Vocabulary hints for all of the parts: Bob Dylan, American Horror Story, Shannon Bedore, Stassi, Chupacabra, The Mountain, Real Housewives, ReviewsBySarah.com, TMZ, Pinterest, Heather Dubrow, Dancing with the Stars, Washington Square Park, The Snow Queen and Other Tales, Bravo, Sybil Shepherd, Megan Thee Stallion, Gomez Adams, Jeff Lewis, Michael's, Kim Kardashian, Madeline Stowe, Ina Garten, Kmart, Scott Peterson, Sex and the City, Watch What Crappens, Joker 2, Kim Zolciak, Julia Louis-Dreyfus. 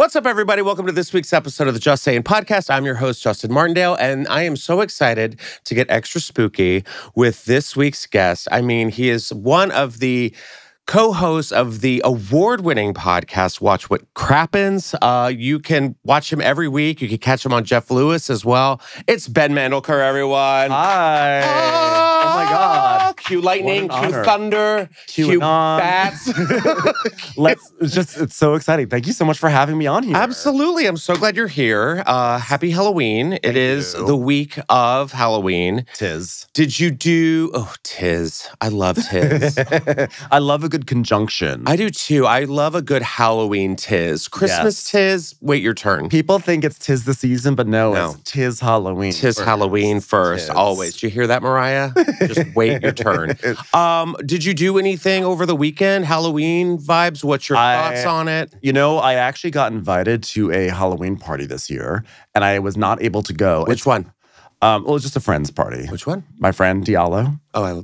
What's up, everybody? Welcome to this week's episode of the Just Saying Podcast. I'm your host, Justin Martindale, and I am so excited to get extra spooky with this week's guest. I mean, he is one of the co-host of the award-winning podcast, Watch What Crappens. You can watch him every week. You can catch him on Jeff Lewis as well. It's Ben Mandelker, everyone. Hi. Oh my God. Cue lightning, cue thunder, cue bats. It's so exciting. Thank you so much for having me on here. Absolutely. I'm so glad you're here. Happy Halloween. It is the week of Halloween. Tis. Did you do... Oh, tis. I love tis. I love a good conjunction. I do too. I love a good Halloween tis. Christmas tis. Wait your turn. People think it's tis the season, but no. It's tis Halloween. Tis first. Halloween first, tis. Always. Did you hear that, Mariah? Just wait your turn. Did you do anything over the weekend? Halloween vibes? What's your thoughts on it? You know, I actually got invited to a Halloween party this year, and I was not able to go. Which one? Well, it was just a friend's party. Which one? My friend, Diallo. Oh,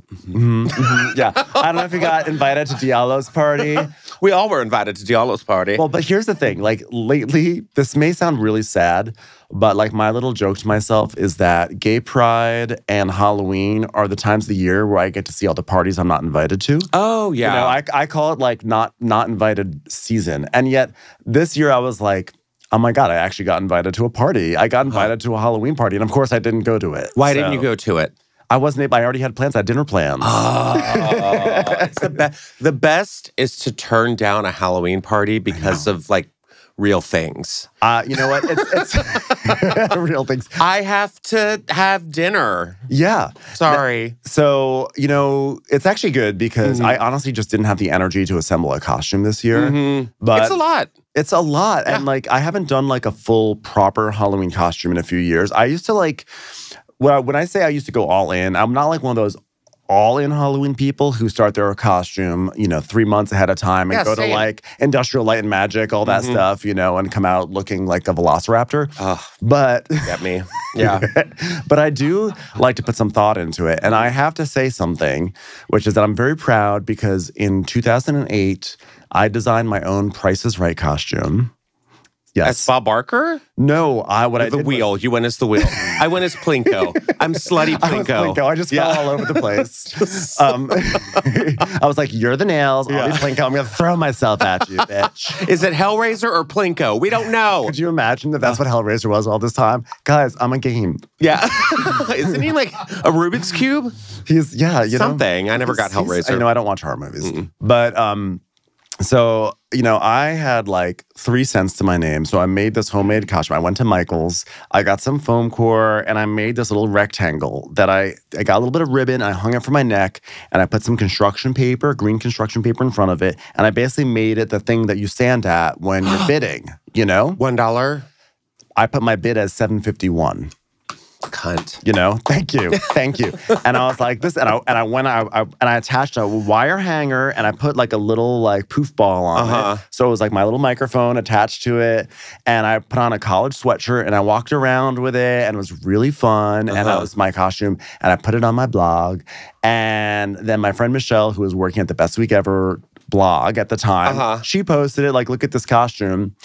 yeah. I don't know if you got invited to Diallo's party. We all were invited to Diallo's party. Well, but here's the thing. Like, lately, this may sound really sad, but, like, my little joke to myself is that gay pride and Halloween are the times of the year where I get to see all the parties I'm not invited to. Oh, yeah. You know, I call it, like, not invited season. And yet, this year, I was like, oh my God, I actually got invited to a party. I got invited to a Halloween party, and of course I didn't go to it. Why didn't you go to it? I wasn't able. I already had plans. I had dinner plans. Oh, it's the best is to turn down a Halloween party because of, like, real things. You know what? It's real things. I have to have dinner. Yeah. Sorry. So, you know, it's actually good because I honestly just didn't have the energy to assemble a costume this year. But it's a lot. It's a lot. Yeah. And, like, I haven't done, like, a full proper Halloween costume in a few years. I used to, like, when I say I used to go all in, I'm not like one of those all-in Halloween people who start their costume, you know, 3 months ahead of time and go to, like, Industrial Light and Magic, all that stuff, you know, and come out looking like a velociraptor. But... Get me. Yeah. But I do like to put some thought into it. And I have to say something, which is that I'm very proud because in 2008, I designed my own Price is Right costume. Yes. As Bob Barker? No, I did the wheel. You went as the wheel. I went as Plinko. I'm slutty Plinko. I was Plinko. I just fell all over the place. I was like, "You're the nails. I'll be Plinko. I'm gonna throw myself at you, bitch." Is it Hellraiser or Plinko? We don't know. Could you imagine that that's what Hellraiser was all this time, guys? I'm a game. Yeah, isn't he like a Rubik's cube? He's you know, something. I never got Hellraiser. You know, I don't watch horror movies, but so, you know, I had, like, 3 cents to my name, so I made this homemade costume. I went to Michael's, I got some foam core, and I made this little rectangle that I got a little bit of ribbon, I hung it from my neck, and I put some construction paper, green construction paper in front of it, and I basically made it the thing that you stand at when you're bidding, you know? $1? I put my bid as $7.51. Cunt. You know, thank you. Thank you. And I was like this, and I attached a wire hanger and I put, like, a little, like, poof ball on it. So it was like my little microphone attached to it. And I put on a college sweatshirt and I walked around with it and it was really fun. And that was my costume. And I put it on my blog. And then my friend Michelle, who was working at the Best Week Ever blog at the time, she posted it, like, look at this costume.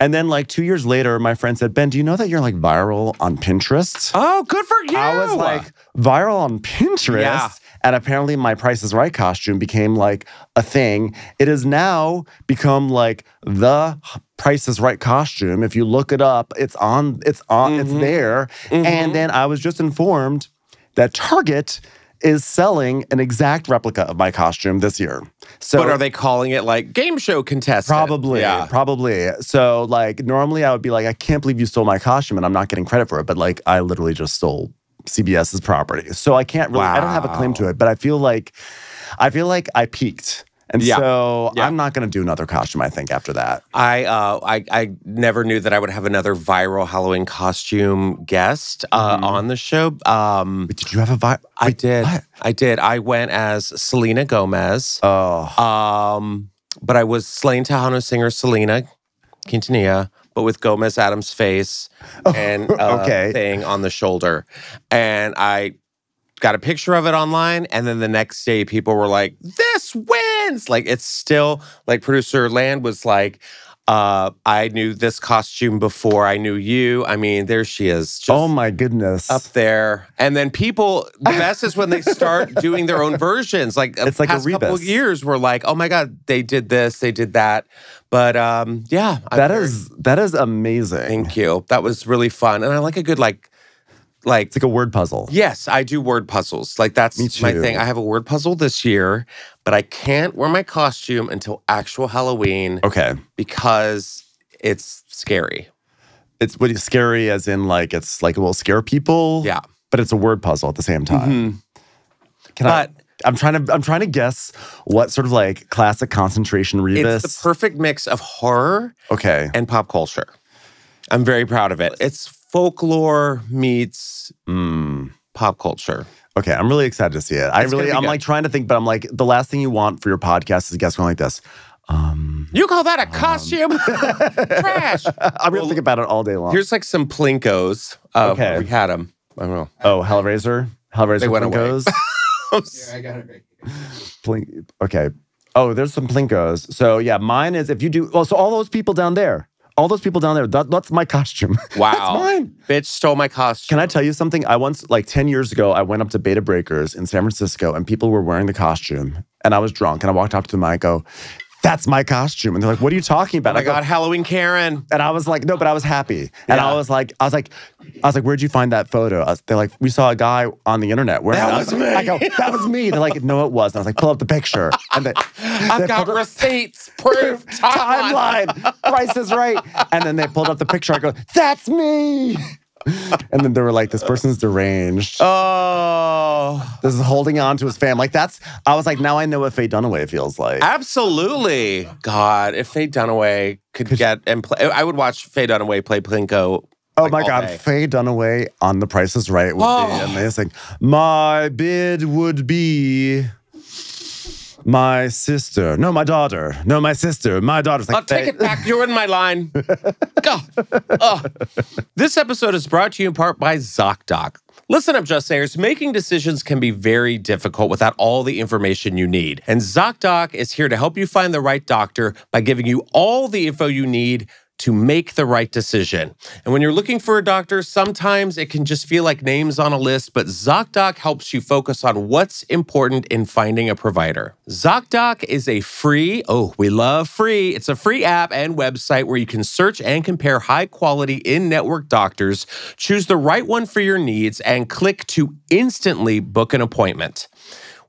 And then, like, 2 years later, my friend said, Ben, do you know that you're, like, viral on Pinterest? Oh, good for you. I was like, viral on Pinterest? Yeah. And apparently my Price is Right costume became, like, a thing. It has now become, like, the Price is Right costume. If you look it up, it's on, it's there. And then I was just informed that Target is selling an exact replica of my costume this year. So, but are they calling it, like, game show contestant? Probably, probably. So, like, normally I would be like, I can't believe you stole my costume and I'm not getting credit for it. But, like, I literally just stole CBS's property. So I can't really, I don't have a claim to it. But I feel like I peaked. And so I'm not going to do another costume, I think, after that. I never knew that I would have another viral Halloween costume guest on the show. Wait, did you have a viral? I did. What? I did. I went as Selena Gomez. Oh. But I was Slain Tejano singer Selena Quintanilla, but with Gomez Adams' face and a thing on the shoulder. And I got a picture of it online, and then the next day people were like, this wins! Like, it's still, like, producer Land was like, I knew this costume before I knew you. I mean, there she is. Just oh, my goodness. Up there. And then people, the best is when they start doing their own versions. Like, it's like past a couple of years, we're like, oh, my God, they did this, they did that. But, yeah. That is amazing. Thank you. That was really fun. And I like a good, like... It's like a word puzzle. Yes, I do word puzzles. Like, that's my thing. I have a word puzzle this year. But I can't wear my costume until actual Halloween. Okay. Because it's scary. It's scary as in like, it's like it will scare people. Yeah. But it's a word puzzle at the same time. Mm-hmm. I'm trying to guess what sort of like classic concentration rebus. It's the perfect mix of horror. Okay. And pop culture. I'm very proud of it. It's folklore meets pop culture. Okay, I'm really excited to see it. I'm like trying to think, but I'm like, the last thing you want for your podcast is a guest going like this. You call that a costume? Trash. I'm going to think about it all day long. Here's like some Plinkos. Okay. We had them. I don't know. Oh, Hellraiser? Hellraiser they went Plinkos? Away. Yeah, I got it. Plink. Okay. Oh, there's some Plinkos. So yeah, mine is if you do, well, so all those people down there. All those people down there, that's my costume. Wow. That's mine. Bitch stole my costume. Can I tell you something? I once, like 10 years ago, I went up to Beta Breakers in San Francisco and people were wearing the costume and I was drunk and I walked up to them and I go, that's my costume. And they're like, what are you talking about? Oh my God, Halloween Karen. And I was like, no, but I was happy. And yeah. I was like, where'd you find that photo? They're like, we saw a guy on the internet. That was me. I go, that was me. They're like, no, it wasn't. I was like, pull up the picture. And I've got receipts, proof, timeline, Price is Right. And then they pulled up the picture. I go, that's me. And then they were like, this person's deranged. Oh. This is holding on to his fam. Like, I was like, now I know what Faye Dunaway feels like. Absolutely. God, if Faye Dunaway could get and play, I would watch Faye Dunaway play Plinko. Oh my God, Faye Dunaway on The Price is Right would be amazing. My bid would be my sister. No, my daughter. No, my sister. My daughter's like, I'll take it back. You're in my line. God. Oh. This episode is brought to you in part by ZocDoc. Listen up, Just Sayers. Making decisions can be very difficult without all the information you need. And ZocDoc is here to help you find the right doctor by giving you all the info you need to make the right decision. And when you're looking for a doctor, sometimes it can just feel like names on a list, but ZocDoc helps you focus on what's important in finding a provider. ZocDoc is a free, oh, we love free, it's a free app and website where you can search and compare high-quality in-network doctors, choose the right one for your needs, and click to instantly book an appointment.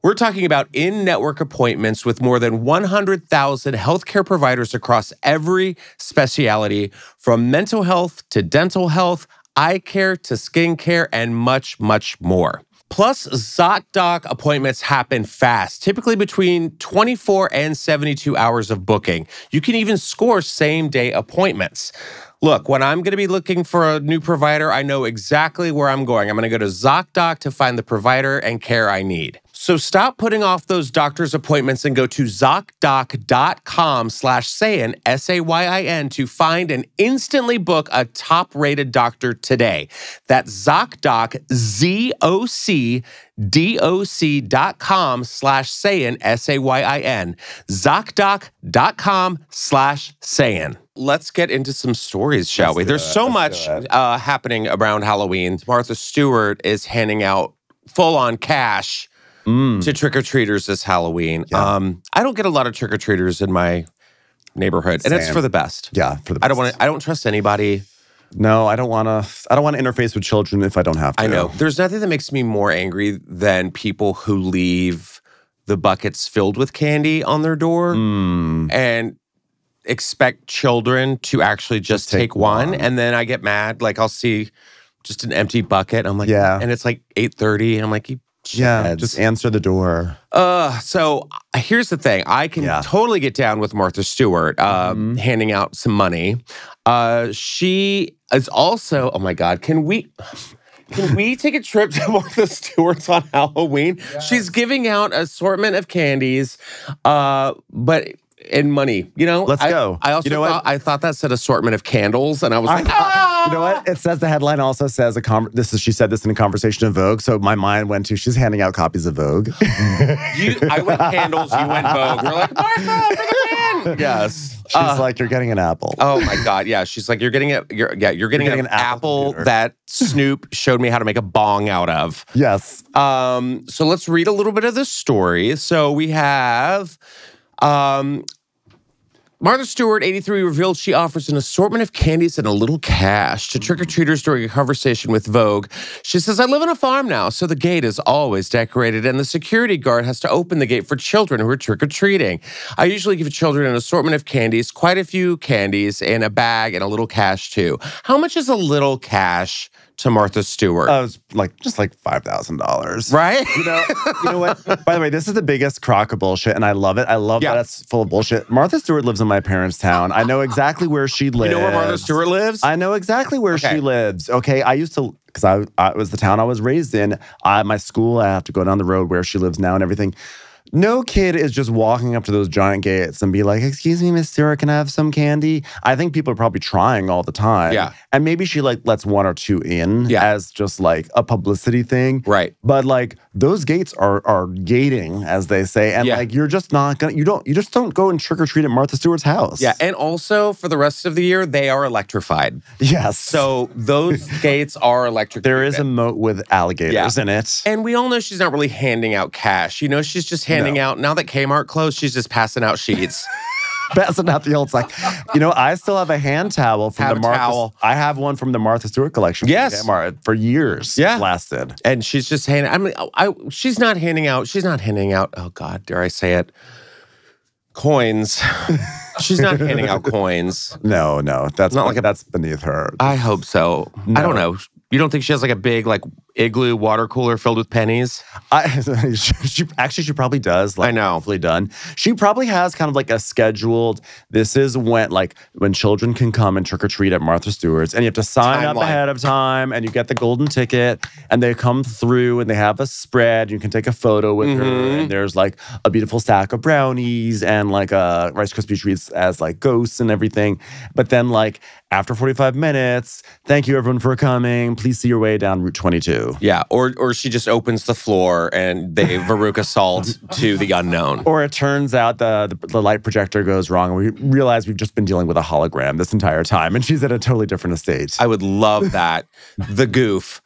We're talking about in-network appointments with more than 100,000 healthcare providers across every specialty, from mental health to dental health, eye care to skincare, and much, much more. Plus, ZocDoc appointments happen fast, typically between 24 and 72 hours of booking. You can even score same-day appointments. Look, when I'm going to be looking for a new provider, I know exactly where I'm going. I'm going to go to ZocDoc to find the provider and care I need. So stop putting off those doctor's appointments and go to ZocDoc.com/Sayin, S-A-Y-I-N, to find and instantly book a top-rated doctor today. That's ZocDoc, ZocDoc.com/Sayin, S-A-Y-I-N. ZocDoc.com/Sayin. Let's get into some stories, shall we? There's so much happening around Halloween. Martha Stewart is handing out full-on cash to trick-or-treaters this Halloween. Yeah. I don't get a lot of trick-or-treaters in my neighborhood. Same. And it's for the best. Yeah, for the best. I don't trust anybody. No, I don't want to interface with children if I don't have to. I know. There's nothing that makes me more angry than people who leave the buckets filled with candy on their door and expect children to actually just take one. And then I get mad. Like, I'll see just an empty bucket. I'm like, yeah. And it's like 8:30. And I'm like, yeah, just answer the door. So here's the thing. I can totally get down with Martha Stewart handing out some money. She is also, oh my God, can we take a trip to Martha Stewart's on Halloween? Yes. She's giving out an assortment of candies, but... and money, you know? Let's go. I also thought that said assortment of candles, and I was like, ah! You know what? It says, the headline also says, she said this in a conversation of Vogue, so my mind went to, she's handing out copies of Vogue. I went candles, you went Vogue. We're like, Martha, for the win! Yes. She's like, you're getting an apple. Oh my God, yeah. She's like, you're getting an apple that Snoop showed me how to make a bong out of. Yes. So let's read a little bit of this story. So we have Martha Stewart, 83, revealed she offers an assortment of candies and a little cash to trick-or-treaters during a conversation with Vogue. She says, I live on a farm now, so the gate is always decorated, and the security guard has to open the gate for children who are trick-or-treating. I usually give children an assortment of candies, quite a few candies, and a bag and a little cash, too. How much is a little cash to Martha Stewart? It was just like $5,000. Right? You know what? By the way, this is the biggest crock of bullshit, and I love it. I love that it's full of bullshit. Martha Stewart lives in my parents' town. I know exactly where she lives. You know where Martha Stewart lives? I know exactly where she lives. Okay, I used to, because it was the town I was raised in. My school, I have to go down the road where she lives now and everything. No kid is just walking up to those giant gates and be like, excuse me, Miss Stewart, can I have some candy? I think people are probably trying all the time. Yeah. And maybe she like lets one or two in as just like a publicity thing. Right. But like those gates are gating, as they say. And like you're just not gonna, you just don't go and trick-or-treat at Martha Stewart's house. Yeah. And also for the rest of the year, they are electrified. Yes. So those gates are electric. There is a moat with alligators in it. And we all know she's not really handing out cash. You know, she's just handing out. Now that Kmart closed, she's just passing out sheets. Passing out the old sack. You know, I still have a hand towel from the Martha. Towel. I have one from the Martha Stewart collection. Yes, for years. Yeah, it lasted. And she's just handing. I mean, she's not handing out. She's not handing out. Oh God, dare I say it? Coins. She's not handing out coins. No, that's not like that's beneath her. I hope so. No. I don't know. You don't think she has like a big like igloo water cooler filled with pennies? She probably does. Like, I know. Hopefully done. She probably has kind of like a scheduled, this is when children can come and trick-or-treat at Martha Stewart's, and you have to sign up ahead of time, and you get the golden ticket, and they come through, and they have a spread. You can take a photo with her, and there's like a beautiful stack of brownies and like a Rice Krispie treats as like ghosts and everything. But then like after 45 minutes, thank you everyone for coming. Please see your way down Route 22. Yeah, or she just opens the floor and they Veruca Salt to the unknown. Or it turns out the light projector goes wrong and we realize we've just been dealing with a hologram this entire time and she's at a totally different estate. I would love that. The goof.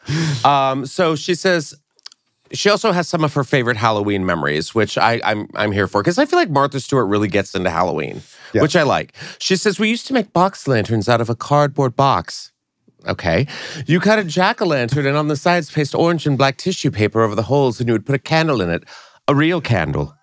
So she says, she also has some of her favorite Halloween memories, which I'm here for, because I feel like Martha Stewart really gets into Halloween, which I like. She says, we used to make box lanterns out of a cardboard box. Okay. You cut a jack-o'-lantern and on the sides paste orange and black tissue paper over the holes and you would put a candle in it. A real candle.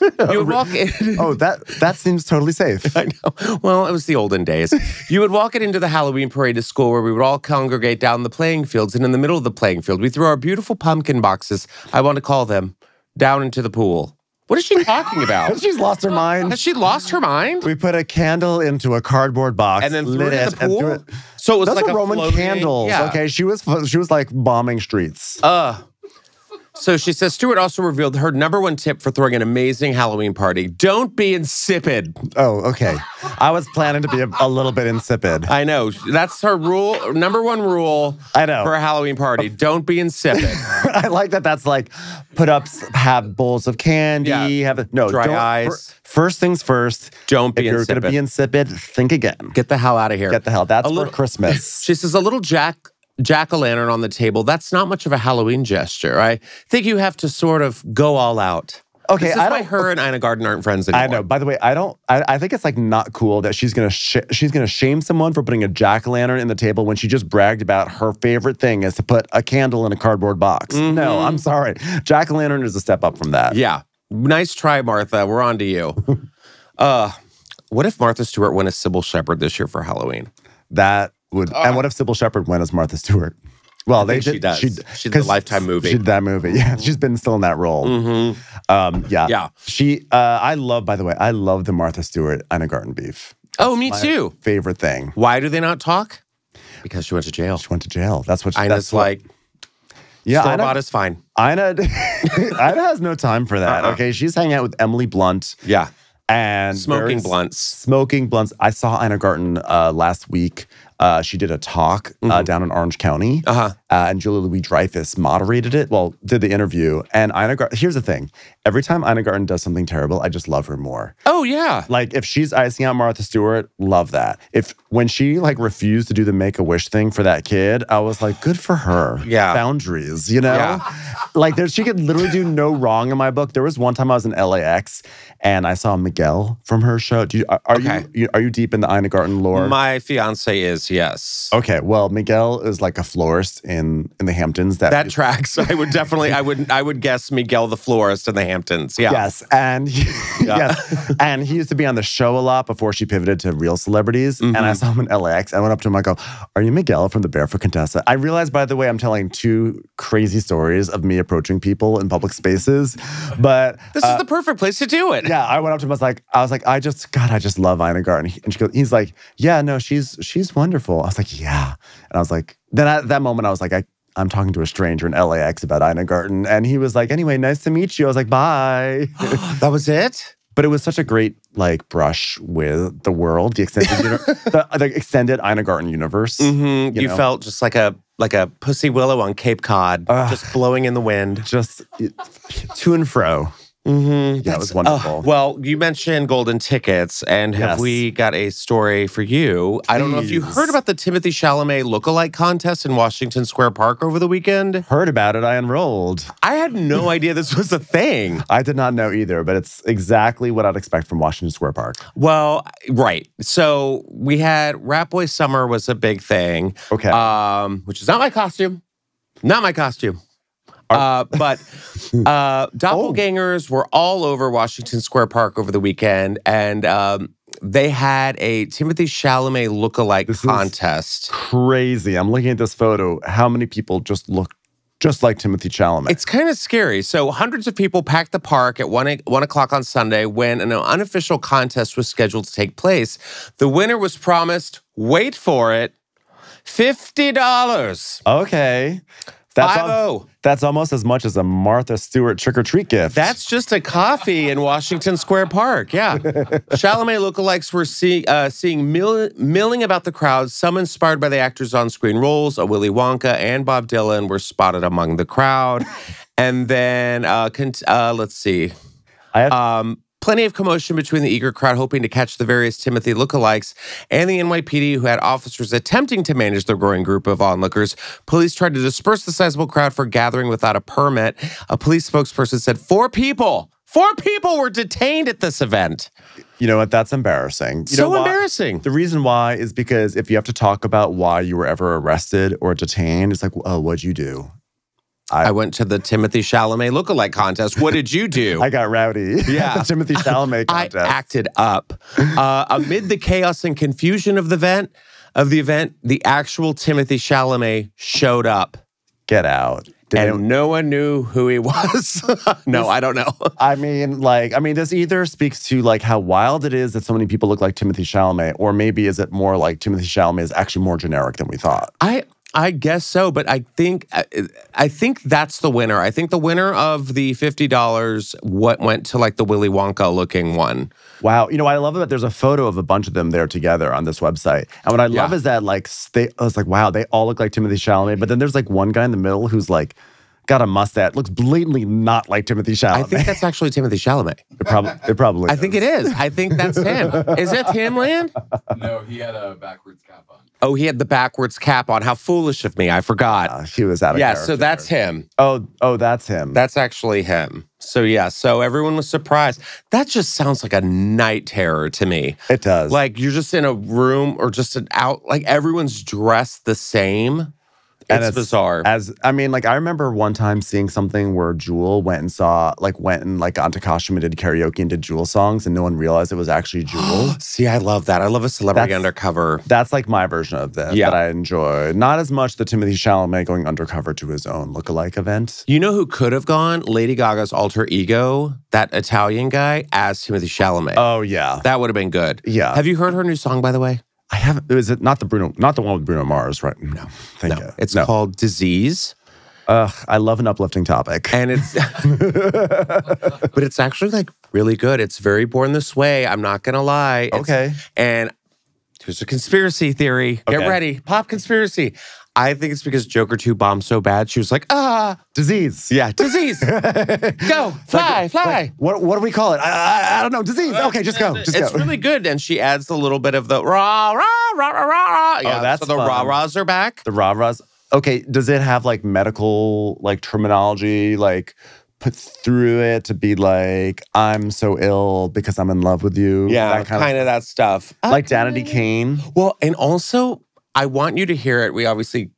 You would walk in. Oh, that seems totally safe. I know. Well, it was the olden days. You would walk it into the Halloween parade to school where we would all congregate down the playing fields, and in the middle of the playing field, we threw our beautiful pumpkin boxes, I want to call them, down into the pool. What is she talking about? She's lost her mind. Has she lost her mind? We put a candle into a cardboard box and then threw it in the pool. So it was like a Roman floating candles. Yeah. Okay, she was like bombing streets. So she says, Stewart also revealed her #1 tip for throwing an amazing Halloween party. Don't be insipid. Oh, okay. I was planning to be a little bit insipid. I know. That's her rule. #1 rule for a Halloween party. Don't be insipid. I like that that's like put-ups, have bowls of candy. Yeah. Dry eyes. First things first. Don't be insipid. If you're going to be insipid, think again. Get the hell out of here. Get the hell. That's for Christmas. She says, a little jack-o'-lantern on the table, that's not much of a Halloween gesture. I think you have to sort of go all out. Okay, this is why her and Ina Garten aren't friends anymore. I know. By the way, I think it's like not cool that she's gonna shame someone for putting a jack-o'-lantern in the table when she just bragged about her favorite thing is to put a candle in a cardboard box. No, I'm sorry. Jack-o'-lantern is a step up from that. Yeah. Nice try, Martha. We're on to you. What if Martha Stewart went as Sybil Shepherd this year for Halloween? And what if Sybil Shepherd went as Martha Stewart? Well, she did a Lifetime movie. She did that movie. Yeah, she's been still in that role. Yeah. She. I love. By the way, I love the Martha Stewart Ina Garten beef. That's me too. Favorite thing. Why do they not talk? Because she went to jail. She went to jail. That's what. Store-bought is fine. Ina has no time for that. Okay, she's hanging out with Emily Blunt. Yeah. And smoking blunts. I saw Ina Garten last week She did a talk down in Orange County, and Julia Louis-Dreyfus moderated it. Well, did the interview. And Ina Garten, here's the thing. Every time Ina Garten does something terrible, I just love her more. Oh, yeah. Like, if she's icing out Martha Stewart, love that. If when she, like, refused to do the Make-A-Wish thing for that kid, I was like, good for her. Yeah. Boundaries, you know? Yeah. Like, there, she could literally do no wrong in my book. There was one time I was in LAX, and I saw Miguel from her show. Do you, are you deep in the Ina Garten lore? My fiance is, yes. Okay, well, Miguel is like a florist in the Hamptons. That tracks. I would definitely, I would guess Miguel the florist in the Hamptons. Yeah. Yes, and he, yes, and he used to be on the show a lot before she pivoted to real celebrities. And I saw him in LAX. I went up to him. I go, "Are you Miguel from the Barefoot Contessa?" I realized, by the way, I'm telling two crazy stories of me approaching people in public spaces, but this is the perfect place to do it. Yeah, I went up to him. I was like, God, I just love Ina Garten. And she goes, he's like, "Yeah, no, she's wonderful." I was like, "Yeah," and I was like, then at that moment, I was like, I'm talking to a stranger in LAX about Ina Garten. And he was like, "Anyway, nice to meet you." I was like, "Bye." That was it? But it was such a great, like, brush with the world, the extended, the extended Ina Garten universe. You know? Felt just like a pussy willow on Cape Cod, just blowing in the wind. Just to and fro. That was wonderful. Well, you mentioned golden tickets, and have we got a story for you? Please. I don't know if you heard about the Timothée Chalamet lookalike contest in Washington Square Park over the weekend. Heard about it. I enrolled. I had no idea this was a thing. I did not know either, but it's exactly what I'd expect from Washington Square Park. Well, right. So we had Rat Boy Summer was a big thing. Okay. Which is not my costume. Not my costume. But doppelgangers were all over Washington Square Park over the weekend, and they had a Timothée Chalamet lookalike contest. This is crazy. I'm looking at this photo. How many people just look just like Timothée Chalamet? It's kind of scary. So hundreds of people packed the park at 1 o'clock on Sunday when an unofficial contest was scheduled to take place. The winner was promised, wait for it, $50. Okay. That's almost as much as a Martha Stewart trick-or-treat gift. That's just a coffee in Washington Square Park, yeah. Chalamet lookalikes were milling about the crowd. Some inspired by the actor's on-screen roles, a Willy Wonka and Bob Dylan were spotted among the crowd. And then, let's see. Plenty of commotion between the eager crowd hoping to catch the various Timothée lookalikes and the NYPD, who had officers attempting to manage the growing group of onlookers. Police tried to disperse the sizable crowd for gathering without a permit. A police spokesperson said four people were detained at this event. You know what? That's embarrassing. You so know embarrassing. The reason why is because if you have to talk about why you were ever arrested or detained, it's like, oh, what'd you do? I went to the Timothée Chalamet lookalike contest. What did you do? I got rowdy. Yeah. The Timothée Chalamet contest. I acted up. Amid the chaos and confusion of the event, the actual Timothée Chalamet showed up. Get out. And no one knew who he was. No, I don't know. I mean, this either speaks to like how wild it is that so many people look like Timothée Chalamet, or maybe is it more like Timothée Chalamet is actually more generic than we thought. I guess so, but I think that's the winner. I think the winner of the $50 went to like the Willy Wonka looking one. Wow, you know what I love about there's a photo of a bunch of them there together on this website, and what I love is that like I was like, wow, they all look like Timothée Chalamet, but then there's like one guy in the middle who's like got a mustache, looks blatantly not like Timothée Chalamet. I think that's actually Timothée Chalamet. It probably. I think it is. I think that's him. Is that him, Land? No, he had a backwards cap on. Oh, he had the backwards cap on. How foolish of me! I forgot. He was out of character. Yeah, so that's him. Oh, that's him. That's actually him. So yeah, so everyone was surprised. That just sounds like a night terror to me. It does. Like you're just in a room or just like everyone's dressed the same. It's bizarre. I remember one time seeing something where Jewel went and got into costume and did karaoke and did Jewel songs, and no one realized it was actually Jewel. See, I love that. I love a celebrity undercover. That's like my version of this that I enjoy. Not as much the Timothée Chalamet going undercover to his own lookalike event. You know who could have gone? Lady Gaga's alter ego, that Italian guy, as Timothée Chalamet. Oh yeah, that would have been good. Yeah. Have you heard her new song, by the way? I haven't. Is it not the one with Bruno Mars, right? No. Thank you. It's called Disease. I love an uplifting topic. And it's but it's actually like really good. It's very Born This Way, I'm not gonna lie. Okay. And Here's a conspiracy theory. Okay. Get ready. Pop conspiracy. I think it's because Joker 2 bombed so bad, she was like, ah. Disease. Yeah, disease. Go, fly, like, fly. Like, what do we call it? I don't know, disease. Okay, just go, just go. It's really good, and she adds a little bit of the rah, rah, rah, rah, rah. Yeah, oh, that's so the fun. Rah-rahs are back. The rah-rahs. Okay, does it have like medical like terminology, like put through it to be like, I'm so ill because I'm in love with you? Yeah, that kind of that stuff. Like Danity Kane. Well, and also, I want you to hear it. We obviously,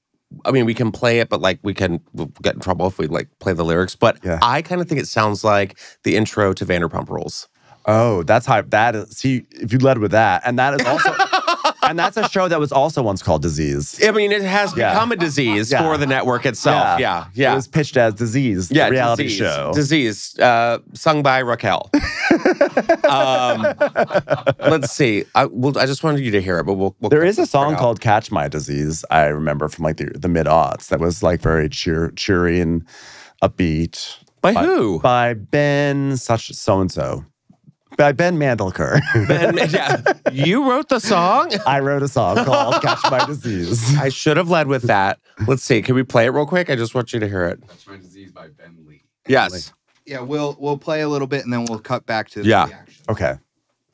I mean, we can play it, but like we can we'll get in trouble if we like play the lyrics. But yeah. I kind of think it sounds like the intro to Vanderpump Rules. Oh, that's how that is. See, if you led with that, and that is also, and that's a show that was also once called Disease. I mean, it has become a disease for the network itself. Yeah, yeah. It was pitched as Disease, the reality show. Disease, sung by Raquel. Let's see. I just wanted you to hear it, but we'll there is a song called "Catch My Disease." I remember from like the mid aughts that was like very cheery and upbeat. By who? By Ben such so and so. By Ben Mandelker. You wrote the song? I wrote a song called Catch My Disease. I should have led with that. Let's see. Can we play it real quick? I just want you to hear it. Catch My Disease by Ben Lee. Yes. Yeah, we'll play a little bit and then we'll cut back to the reaction. Okay.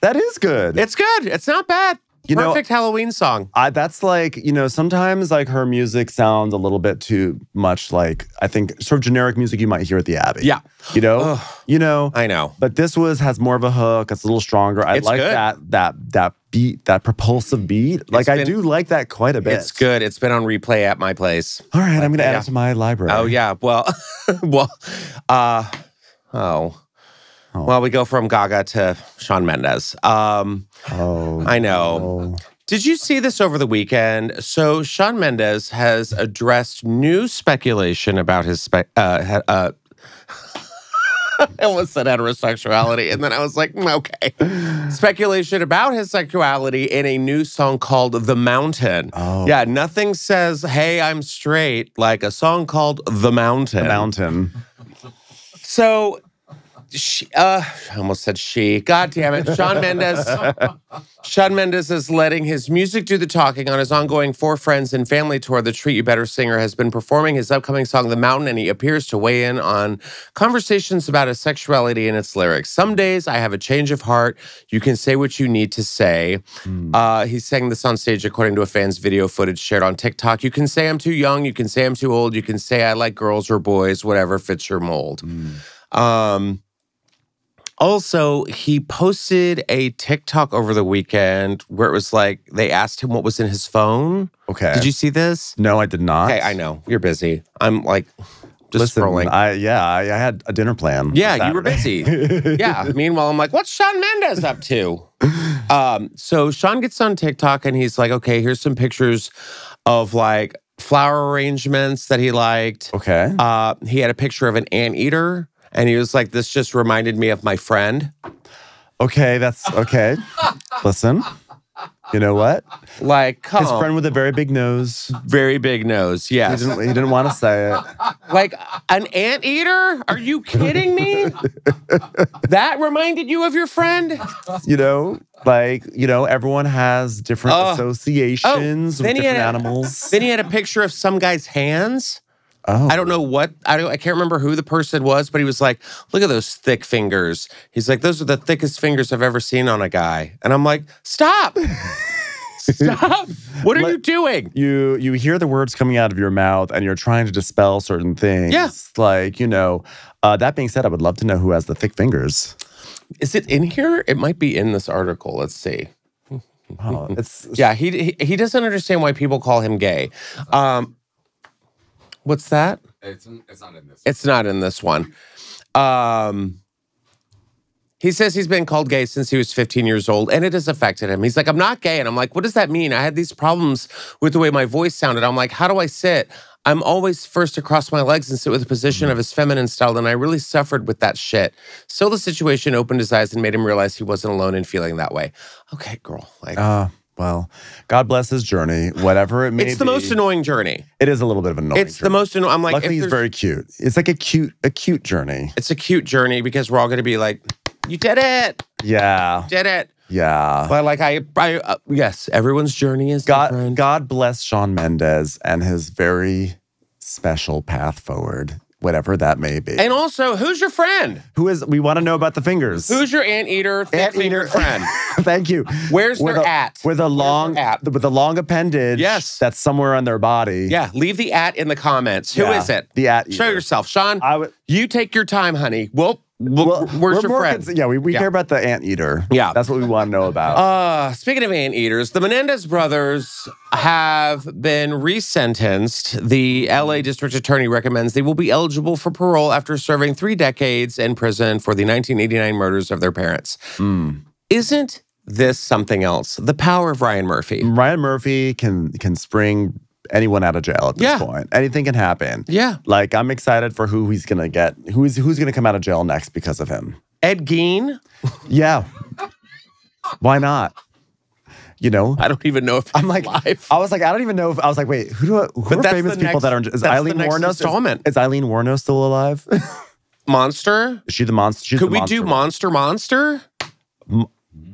That is good. It's good. It's not bad. You Perfect know, Halloween song. That's like, you know, sometimes like her music sounds a little bit too much like, I think, sort of generic music you might hear at the Abbey. Yeah. You know? You know? I know. But this has more of a hook. It's a little stronger. I like good. that beat, that propulsive beat. Like, I do like that quite a bit. It's good. It's been on replay at my place. All right. I'm going to add it to my library. Oh, yeah. Well, well, we go from Gaga to Shawn Mendes. I know. Did you see this over the weekend? So Shawn Mendes has addressed new speculation about his I almost said heterosexuality, and then I was like, okay. Speculation about his sexuality in a new song called The Mountain. Oh. Yeah, nothing says, hey, I'm straight, like a song called The Mountain. The Mountain. So... I almost said she. God damn it. Shawn Mendes. Shawn Mendes is letting his music do the talking on his ongoing For Friends and Family tour. The Treat You Better singer has been performing his upcoming song, The Mountain, and he appears to weigh in on conversations about his sexuality and its lyrics. Some days I have a change of heart. You can say what you need to say. He sang this on stage according to a fan's video footage shared on TikTok. You can say I'm too young. You can say I'm too old. You can say I like girls or boys, whatever fits your mold. Also, he posted a TikTok over the weekend where it was like, they asked him what was in his phone. Okay. Did you see this? No, I did not. Okay, I know. You're busy. I'm like, just scrolling. I had a dinner plan. Yeah, you were busy. Yeah. Meanwhile, I'm like, what's Shawn Mendes up to? So Shawn gets on TikTok and he's like, okay, here's some pictures of like flower arrangements that he liked. Okay. He had a picture of an anteater. And he was like, this just reminded me of my friend. Okay, that's okay. Listen, you know what? Like, come on. His friend with a very big nose. Very big nose, yes. He didn't want to say it. Like, an anteater? Are you kidding me? That reminded you of your friend? You know, like, you know, everyone has different associations with different animals. Then he had a picture of some guy's hands. Oh. I don't know what, I can't remember who the person was, but he was like, look at those thick fingers. He's like, those are the thickest fingers I've ever seen on a guy. And I'm like, stop. Stop. What are you doing? You hear the words coming out of your mouth and you're trying to dispel certain things. Yeah. Like, you know, that being said, I would love to know who has the thick fingers. Is it in here? It might be in this article. Let's see. Wow, yeah, he doesn't understand why people call him gay. What's that? It's not in this one. It's not in this one. He says he's been called gay since he was 15 years old, and it has affected him. He's like, I'm not gay. And I'm like, what does that mean? I had these problems with the way my voice sounded. I'm like, how do I sit? I'm always first to cross my legs and sit with a position of his feminine style, and I really suffered with that shit. So the situation opened his eyes and made him realize he wasn't alone in feeling that way. Okay, girl. Like... well, God bless his journey, whatever it may be. It's the most annoying journey. It is a little bit of an annoying journey. It's the most annoying. I'm like, luckily he's very cute. It's like a cute journey. It's a cute journey because we're all going to be like, you did it. Yeah. Did it. Yeah. But like I yes, everyone's journey is different. God bless Shawn Mendes and his very special path forward, whatever that may be. And also, who's your friend? Who is, we want to know about the fingers. Who's your anteater, thick-fingered friend? Thank you. Where's their at? With a long appendage. Yes. That's somewhere on their body. Yeah, leave the at in the comments. Who is it? The at. Show yourself. Shawn, you take your time, honey. Where's your friend? Yeah, we care about the anteater. Yeah. That's what we want to know about. Speaking of anteaters, the Menendez brothers have been resentenced. The LA District Attorney recommends they will be eligible for parole after serving 3 decades in prison for the 1989 murders of their parents. Mm. Isn't this something else? The power of Ryan Murphy. Ryan Murphy can spring anyone out of jail at this point. Anything can happen. Yeah. Like, I'm excited for who he's gonna get, who's gonna come out of jail next because of him. Ed Gein? Yeah. Why not? You know? I don't even know if I'm like, live. I was like, I don't even know if, I was like, wait, who are famous people that are in jail? Is Eileen Wuornos? Is Eileen Wuornos still alive? Monster? Is she the monster? She's Could we do Monster Monster?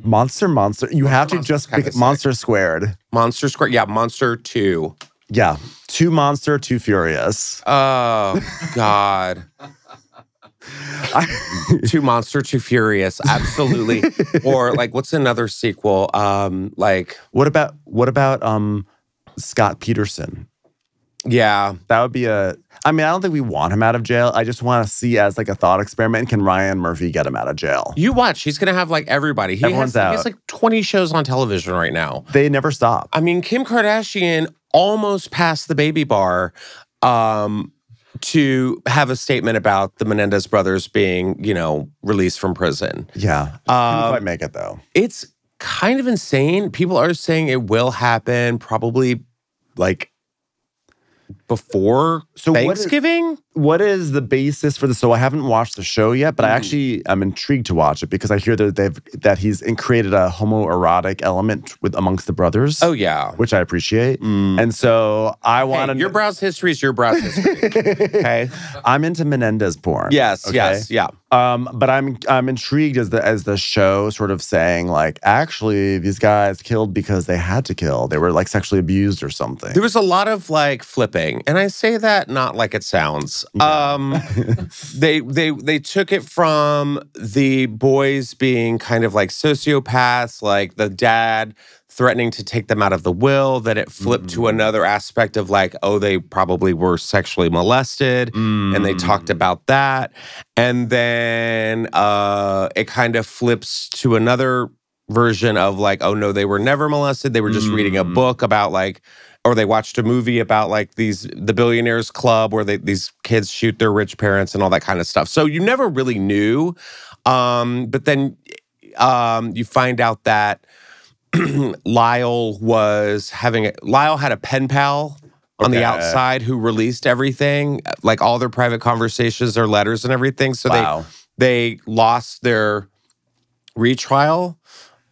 Monster. You have to just pick Monster Squared. Monster Squared? Yeah, Monster 2. Yeah. Too monster, too furious. Oh, God. Too monster, too furious. Absolutely. Or like, what's another sequel? Like, what about Scott Peterson? Yeah. That would be a, I mean, I don't think we want him out of jail. I just want to see as like a thought experiment, can Ryan Murphy get him out of jail? You watch. He's going to have like everybody. He has like 20 shows on television right now. They never stop. I mean, Kim Kardashian almost passed the baby bar to have a statement about the Menendez brothers being, you know, released from prison. Yeah. Couldn't quite make it though. It's kind of insane. People are saying it will happen probably like before Thanksgiving? What is the basis for this? So I haven't watched the show yet, but I actually am intrigued to watch it because I hear that he's created a homoerotic element amongst the brothers. Oh, yeah. Which I appreciate. Mm. And so I want to... Hey, your brow's history is your brow's history. Okay? I'm into Menendez porn. Yes, okay? Yeah. But I'm intrigued as the show sort of saying, like, actually, these guys killed because they had to kill. They were, like, sexually abused or something. There was a lot of, like, flipping. And I say that not like it sounds. Yeah. They took it from the boys being kind of like sociopaths, like the dad threatening to take them out of the will, then it flipped to another aspect of like, oh, they probably were sexually molested, and they talked about that. And then it kind of flips to another version of like, oh, no, they were never molested. They were just reading a book about like, or they watched a movie about like the Billionaires Club where these kids shoot their rich parents and all that kind of stuff. So you never really knew. But then you find out that Lyle had a pen pal on the outside who released everything, like all their private conversations, their letters and everything. So they lost their retrial,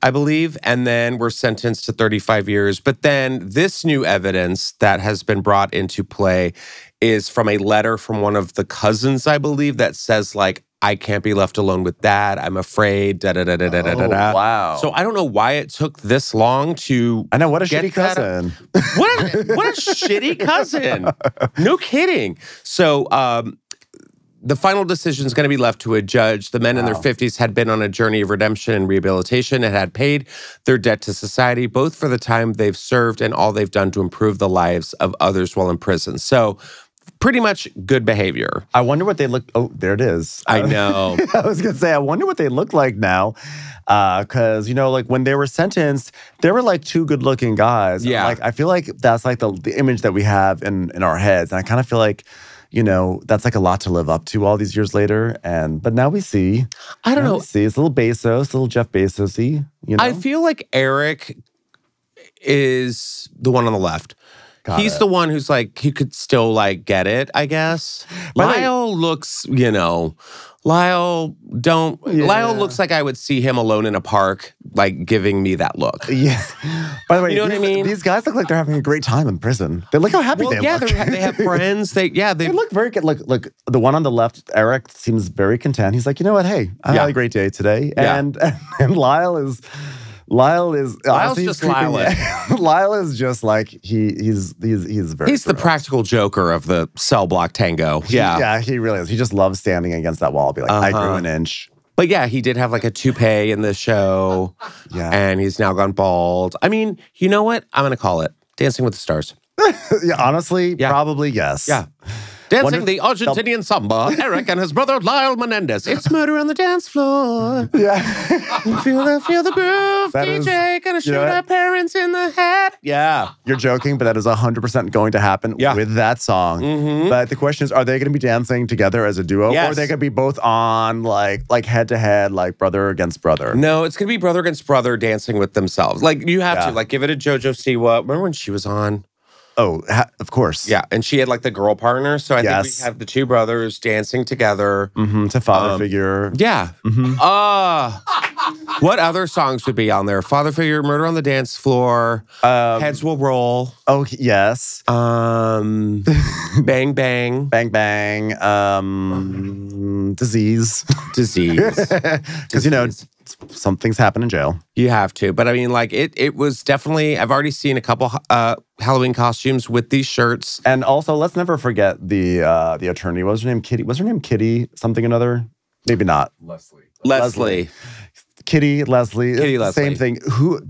I believe, and then were sentenced to 35 years. But then this new evidence that has been brought into play is from a letter from one of the cousins, I believe, that says like, I can't be left alone with dad. I'm afraid. Da da da da da da da. Wow. So I don't know why it took this long to. I know, what a shitty cousin. What a shitty cousin. No kidding. So the final decision is going to be left to a judge. The men in their 50s had been on a journey of redemption and rehabilitation and had paid their debt to society, both for the time they've served and all they've done to improve the lives of others while in prison. So, pretty much good behavior. I wonder what they look... Oh, there it is. I know. I was going to say, I wonder what they look like now. Because, you know, like when they were sentenced, they were like two good-looking guys. Yeah. Like, I feel like that's like the image that we have in our heads. And I kind of feel like, you know, that's like a lot to live up to all these years later. But now we see. I don't know. It's a little Bezos, a little Jeff Bezos-y. You know? I feel like Eric is the one on the left. He's the one who's like, he could still like get it, I guess. Lyle looks, you know, Lyle looks like I would see him alone in a park, like giving me that look. Yeah. By the way, you know what I mean? These guys look like they're having a great time in prison. They look how happy they look. Yeah, they have friends. They look very good. Look, the one on the left, Eric, seems very content. He's like, you know what? Hey, I had a great day today. And Lyle is... Lyle is just like he's very. He's the practical joker of the cell block tango. Yeah, yeah, he really is. He just loves standing against that wall. Be like, I grew an inch. But yeah, he did have like a toupee in the show. Yeah, and he's now gone bald. I mean, you know what? I'm gonna call it Dancing with the Stars. Yeah, honestly, probably yes. Yeah. Dancing the Argentinian samba, Eric and his brother Lyle Menendez. It's murder on the dance floor. Yeah. feel the groove, that DJ. Is, gonna shoot our parents in the head. Yeah. You're joking, but that is 100% going to happen with that song. Mm-hmm. But the question is, are they going to be dancing together as a duo? Yes. Or are they going to be both on, like head-to-head, like brother against brother? No, it's going to be brother against brother dancing with themselves. Like, you have to, like, give it a JoJo Siwa. Remember when she was on? Oh, of course. Yeah, and she had like the girl partner, so I think we have the two brothers dancing together. Mm-hmm, to Father Figure. Yeah. Mm-hmm. What other songs would be on there? Father Figure, Murder on the Dance Floor, Heads Will Roll. Oh, yes. Bang Bang. Bang Bang. Disease. Disease. Because, you know, some things happen in jail. You have to. But I mean, like, it was definitely, I've already seen a couple Halloween costumes with these shirts. And also, let's never forget the attorney. What was her name? Kitty. Was her name Kitty something another? Maybe not. Leslie. Kitty Leslie. Same thing. Who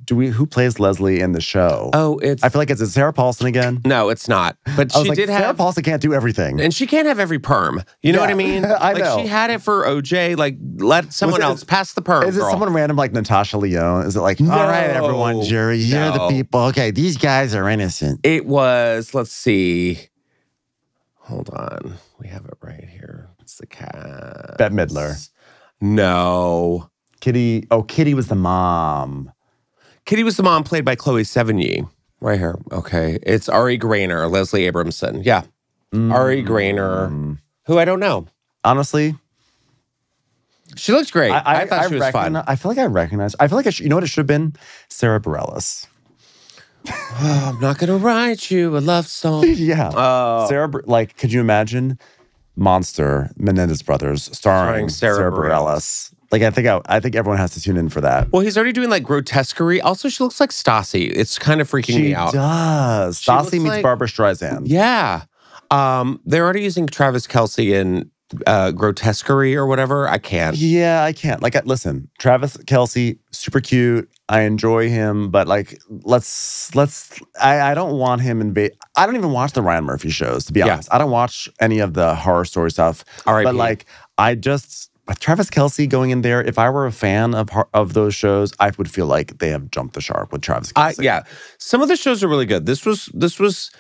plays Leslie in the show? Oh, I feel like it's Sarah Paulson again. No, it's not. But she did have. Sarah Paulson can't do everything, and she can't have every perm. You know what I mean? I know. She had it for OJ. Like, let someone else pass the perm. Is it someone random like Natasha Lyonne? Is it like, all right, everyone, jury, you're the people. Okay, these guys are innocent. It was. Let's see. Hold on, we have it right here. It's the cat. Bette Midler. No. Kitty. Oh, Kitty was the mom. Kitty was the mom, played by Chloe Sevigny. Right here. Okay. It's Ari Graynor, Leslie Abramson. Yeah. Mm. Ari Graynor, who I don't know. Honestly, she looked great. I thought she was fun. I feel like I recognized. I feel like, you know what it should have been? Sarah Bareilles. Oh, I'm not going to write you a love song. Yeah. Sarah, like, could you imagine Monster, Menendez Brothers, starring Sarah Bareilles. Like, I think everyone has to tune in for that. Well, he's already doing, like, grotesquerie. Also, she looks like Stassi. It's kind of freaking me out. She does. Stassi meets Barbara Streisand. Yeah. They're already using Travis Kelsey in grotesquerie or whatever. I can't. Yeah, I can't. Like, listen, Travis Kelsey, super cute. I enjoy him, but, like, I don't want him in. I don't even watch the Ryan Murphy shows, to be honest. I don't watch any of the horror story stuff. All right. But, like, I just... With Travis Kelsey going in there, if I were a fan of those shows, I would feel like they have jumped the shark with Travis Kelsey. Yeah, some of the shows are really good. This was.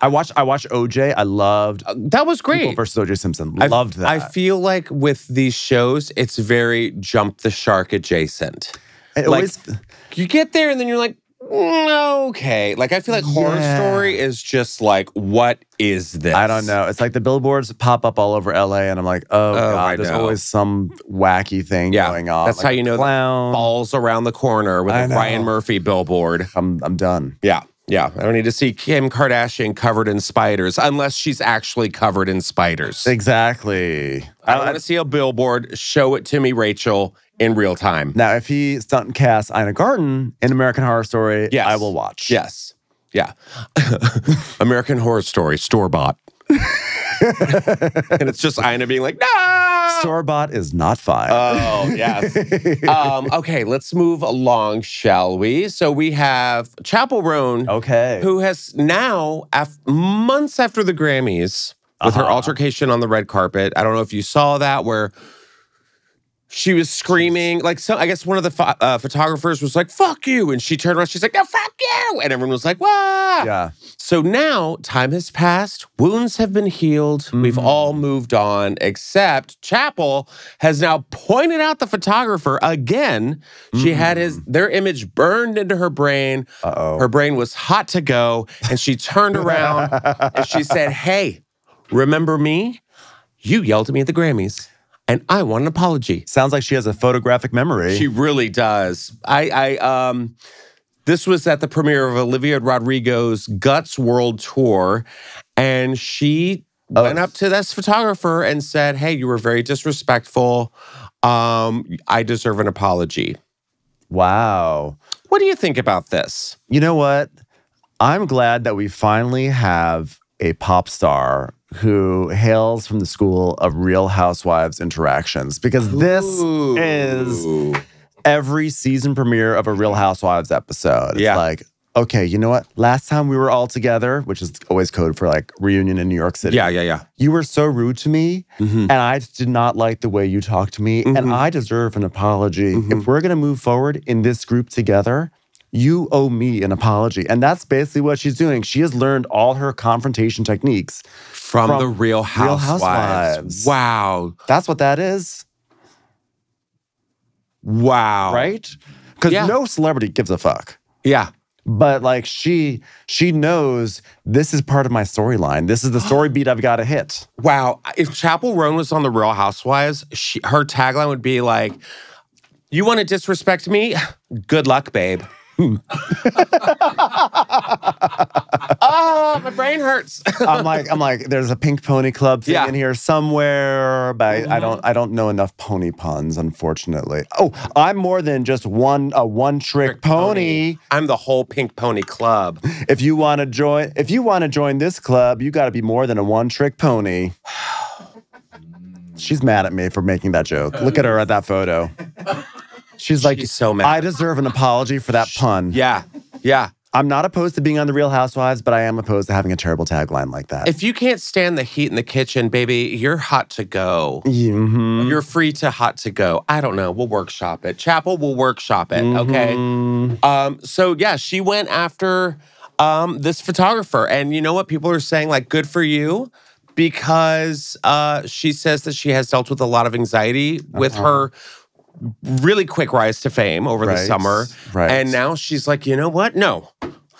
I watched OJ. I loved that was great. People versus OJ Simpson. Loved that. I feel like with these shows, it's very jump the shark adjacent. It always, you get there and then you're like, okay. Like, I feel like Horror Story is just like, what is this? I don't know. It's like the billboards pop up all over LA, and I'm like, oh God, there's always some wacky thing going on. That's like how you know that falls around the corner with a Ryan Murphy billboard. I'm done. Yeah. Yeah, I don't need to see Kim Kardashian covered in spiders unless she's actually covered in spiders. Exactly. I want to see a billboard. Show it to me, Rachel, in real time. Now, if he stunt and cast Ina Garten in American Horror Story, I will watch. Yes. Yeah. American Horror Story, store-bought. And it's just Ina being like, no! Store-bought is not fine. Oh, yes. Okay, let's move along, shall we? So we have Chappell Roan, who has now, months after the Grammys, with her altercation on the red carpet, I don't know if you saw that, where she was screaming. Like, I guess one of the photographers was like, fuck you. And she turned around. She's like, no, fuck you. And everyone was like, wah. Yeah. So now time has passed. Wounds have been healed. We've all moved on, except Chappell has now pointed out the photographer again. She had their image burned into her brain. Her brain was hot to go. And she turned around and she said, hey, remember me? You yelled at me at the Grammys. And I want an apology. Sounds like she has a photographic memory. She really does. I this was at the premiere of Olivia Rodrigo's Guts World Tour, and she went up to this photographer and said, "Hey, you were very disrespectful. I deserve an apology." Wow. What do you think about this? You know what? I'm glad that we finally have a pop star who hails from the school of Real Housewives interactions, because this is every season premiere of a Real Housewives episode. Yeah. It's like, okay, you know what? Last time we were all together, which is always code for like reunion in New York City. Yeah, yeah, yeah. You were so rude to me, and I just did not like the way you talked to me, and I deserve an apology. If we're gonna move forward in this group together, you owe me an apology. And that's basically what she's doing. She has learned all her confrontation techniques from the Real Housewives. Wow. That's what that is. Wow. Right? Because no celebrity gives a fuck. Yeah. But like she knows this is part of my storyline. This is the story beat I've got to hit. Wow. If Chappell Roan was on the Real Housewives, her tagline would be like, you want to disrespect me? Good luck, babe. Oh, my brain hurts. I'm like, there's a Pink Pony Club thing in here somewhere, but I don't know enough pony puns, unfortunately. Oh, I'm more than just a one-trick pony. I'm the whole Pink Pony Club. If you want to join this club, you got to be more than a one-trick pony. She's mad at me for making that joke. Look at her at that photo. She's like, so mad. I deserve an apology for that pun. Yeah, yeah. I'm not opposed to being on The Real Housewives, but I am opposed to having a terrible tagline like that. If you can't stand the heat in the kitchen, baby, you're hot to go. You're free to hot to go. I don't know. We'll workshop it. Chappell will workshop it, okay? So, yeah, she went after this photographer. And you know what? People are saying, like, good for you. Because she says that she has dealt with a lot of anxiety with her really quick rise to fame over the summer. And now she's like, you know what? No,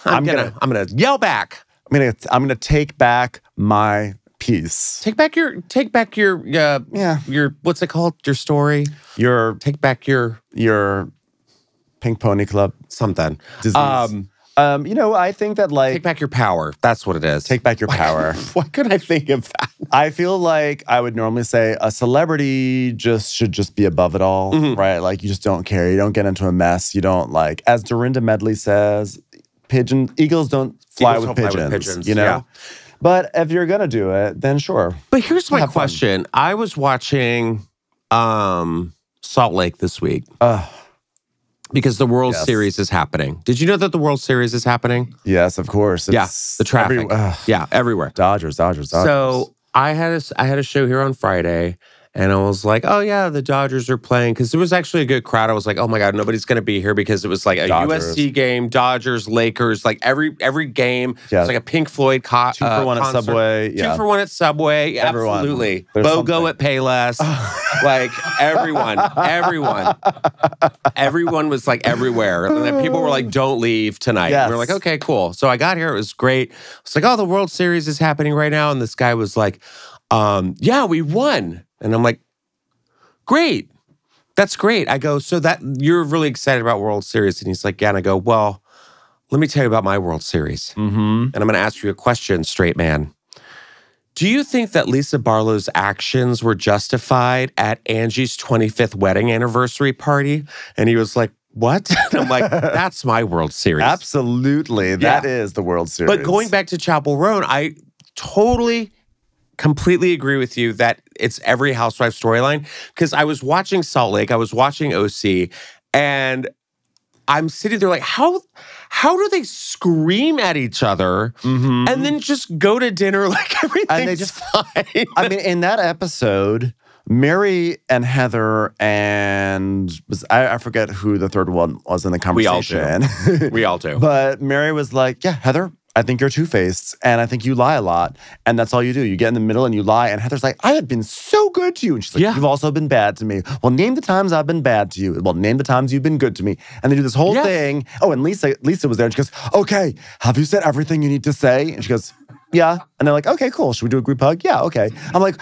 I'm gonna yell back. I'm gonna take back my piece. Take back your what's it called? Your story. Take back your Pink Pony Club something. Disease. You know, I think that, like... Take back your power. That's what it is. Take back your power. Why could I think of that? I feel like I would normally say a celebrity should just be above it all, right? Like, you just don't care. You don't get into a mess. You don't, like... As Dorinda Medley says, eagles don't fly with pigeons, you know? Yeah. But if you're going to do it, then sure. But here's my question. I was watching Salt Lake this week. Because the World Series is happening. Did you know that the World Series is happening? Yes, of course. It's the traffic. Everywhere. Dodgers. So I had a show here on Friday, and I was like, oh, yeah, the Dodgers are playing. Because there was actually a good crowd. I was like, oh, my God, nobody's going to be here, because it was like a Dodgers. USC game, Dodgers, Lakers, like every game. Yeah. It was like a Pink Floyd concert. 2-for-1 at Subway. Yeah. 2-for-1 at Subway. Everyone. Absolutely. There's BOGO at Payless. Like, everyone. Everyone was like everywhere. And then people were like, don't leave tonight. Yes. We were like, okay, cool. So I got here. It was great. I was like, oh, the World Series is happening right now. And this guy was like, yeah, we won. And I'm like, great. That's great. I go, so that you're really excited about World Series. And he's like, yeah. And I go, well, let me tell you about my World Series. And I'm going to ask you a question, straight man. Do you think that Lisa Barlow's actions were justified at Angie's 25th wedding anniversary party? And he was like, what? And I'm like, that's my World Series. Absolutely. Yeah. That is the World Series. But going back to Chappell Roan, I totally... completely agree with you that it's every housewife storyline, because I was watching Salt Lake, I was watching OC, and I'm sitting there like, how do they scream at each other and then just go to dinner like everything's fine? I mean, in that episode, Mary and Heather and I forget who the third one was in the conversation. We all do. But Mary was like, yeah, Heather, I think you're two-faced, and I think you lie a lot, and that's all you do. You get in the middle and you lie, and Heather's like, I have been so good to you. And she's like, you've also been bad to me. Well, name the times I've been bad to you. Well, name the times you've been good to me. And they do this whole thing. Oh, and Lisa was there, and she goes, okay, have you said everything you need to say? And she goes, Yeah. And they're like, okay, cool. Should we do a group hug? Yeah, okay. I'm like,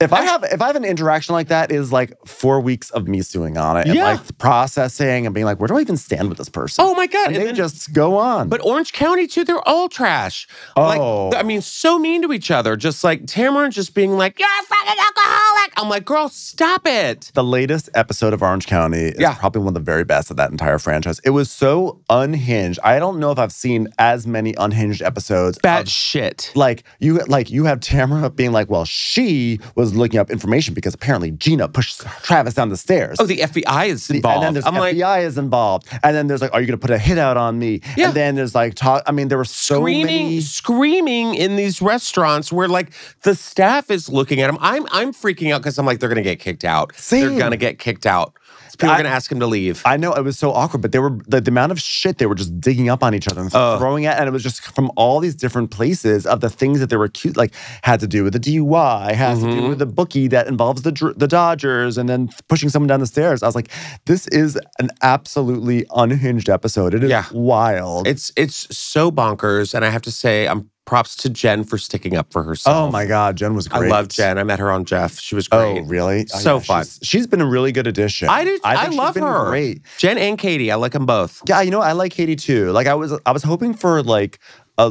if I have an interaction like that, is like 4 weeks of me suing on it. And like processing and being like, where do I even stand with this person? Oh my God. And they just go on. But Orange County too, they're all trash. Oh. Like, I mean, so mean to each other. Just like Tamara just being like, you're a fucking alcoholic. I'm like, girl, stop it. The latest episode of Orange County is probably one of the very best of that entire franchise. It was so unhinged. I don't know if I've seen as many unhinged episodes. Bad shit. Like you have Tamara being like, well, she was looking up information because apparently Gina pushed Travis down the stairs. Oh, the FBI is involved. And then there's FBI is involved. And then there's like, are you going to put a hit out on me? Yeah. And then there's like, I mean, there were so many. Screaming in these restaurants where like the staff is looking at him. I'm freaking out because I'm like, they're going to get kicked out. Same. They're going to get kicked out. People are going to ask him to leave. I know. It was so awkward, but they were the amount of shit they were just digging up on each other and throwing at, and it was just from all these different places of the things that they were accused, like had to do with the DUI, has to do with the bookie that involves the Dodgers, and then pushing someone down the stairs. I was like, this is an absolutely unhinged episode. It is wild. It's so bonkers, and I have to say, props to Jen for sticking up for herself. Oh my God, Jen was great. I love Jen. I met her on Jeff. She was great. Oh, really? So fun. She's been a really good addition. I love her. Great. Jen and Katie. I like them both. Yeah, you know, I like Katie too. Like I was hoping for like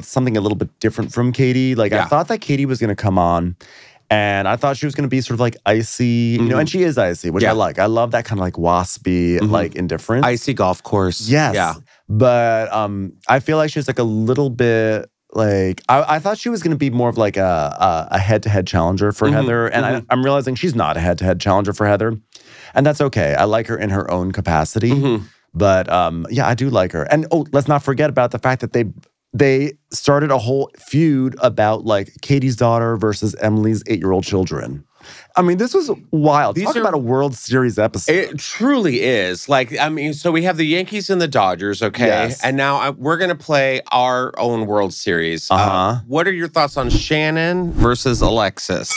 something a little bit different from Katie. Like I thought that Katie was gonna come on. And I thought she was going to be sort of like icy, you know, and she is icy, which I like. I love that kind of like waspy, like indifference. Icy golf course. Yes. Yeah. But I feel like she was like a little bit like, I thought she was going to be more of like a head-to-head challenger for Heather. And I'm realizing she's not a head-to-head challenger for Heather. And that's okay. I like her in her own capacity. But yeah, I do like her. And oh, let's not forget about the fact that they started a whole feud about like Katie's daughter versus Emily's 8-year-old children. I mean, this was wild. Talk about a World Series episode. It truly is. Like, I mean, so we have the Yankees and the Dodgers, okay? Yes. And now we're going to play our own World Series. What are your thoughts on Shannon versus Alexis?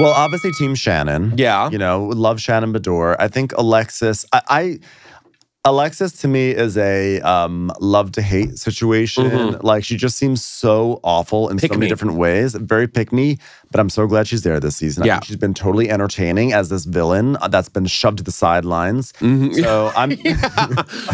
Well, obviously Team Shannon. Yeah. You know, love Shannon Bedore. I think Alexis... Alexis, to me, is a love-to-hate situation. Like, she just seems so awful in so many different ways. Very pick-me, but I'm so glad she's there this season. I think she's been totally entertaining as this villain that's been shoved to the sidelines. So I'm...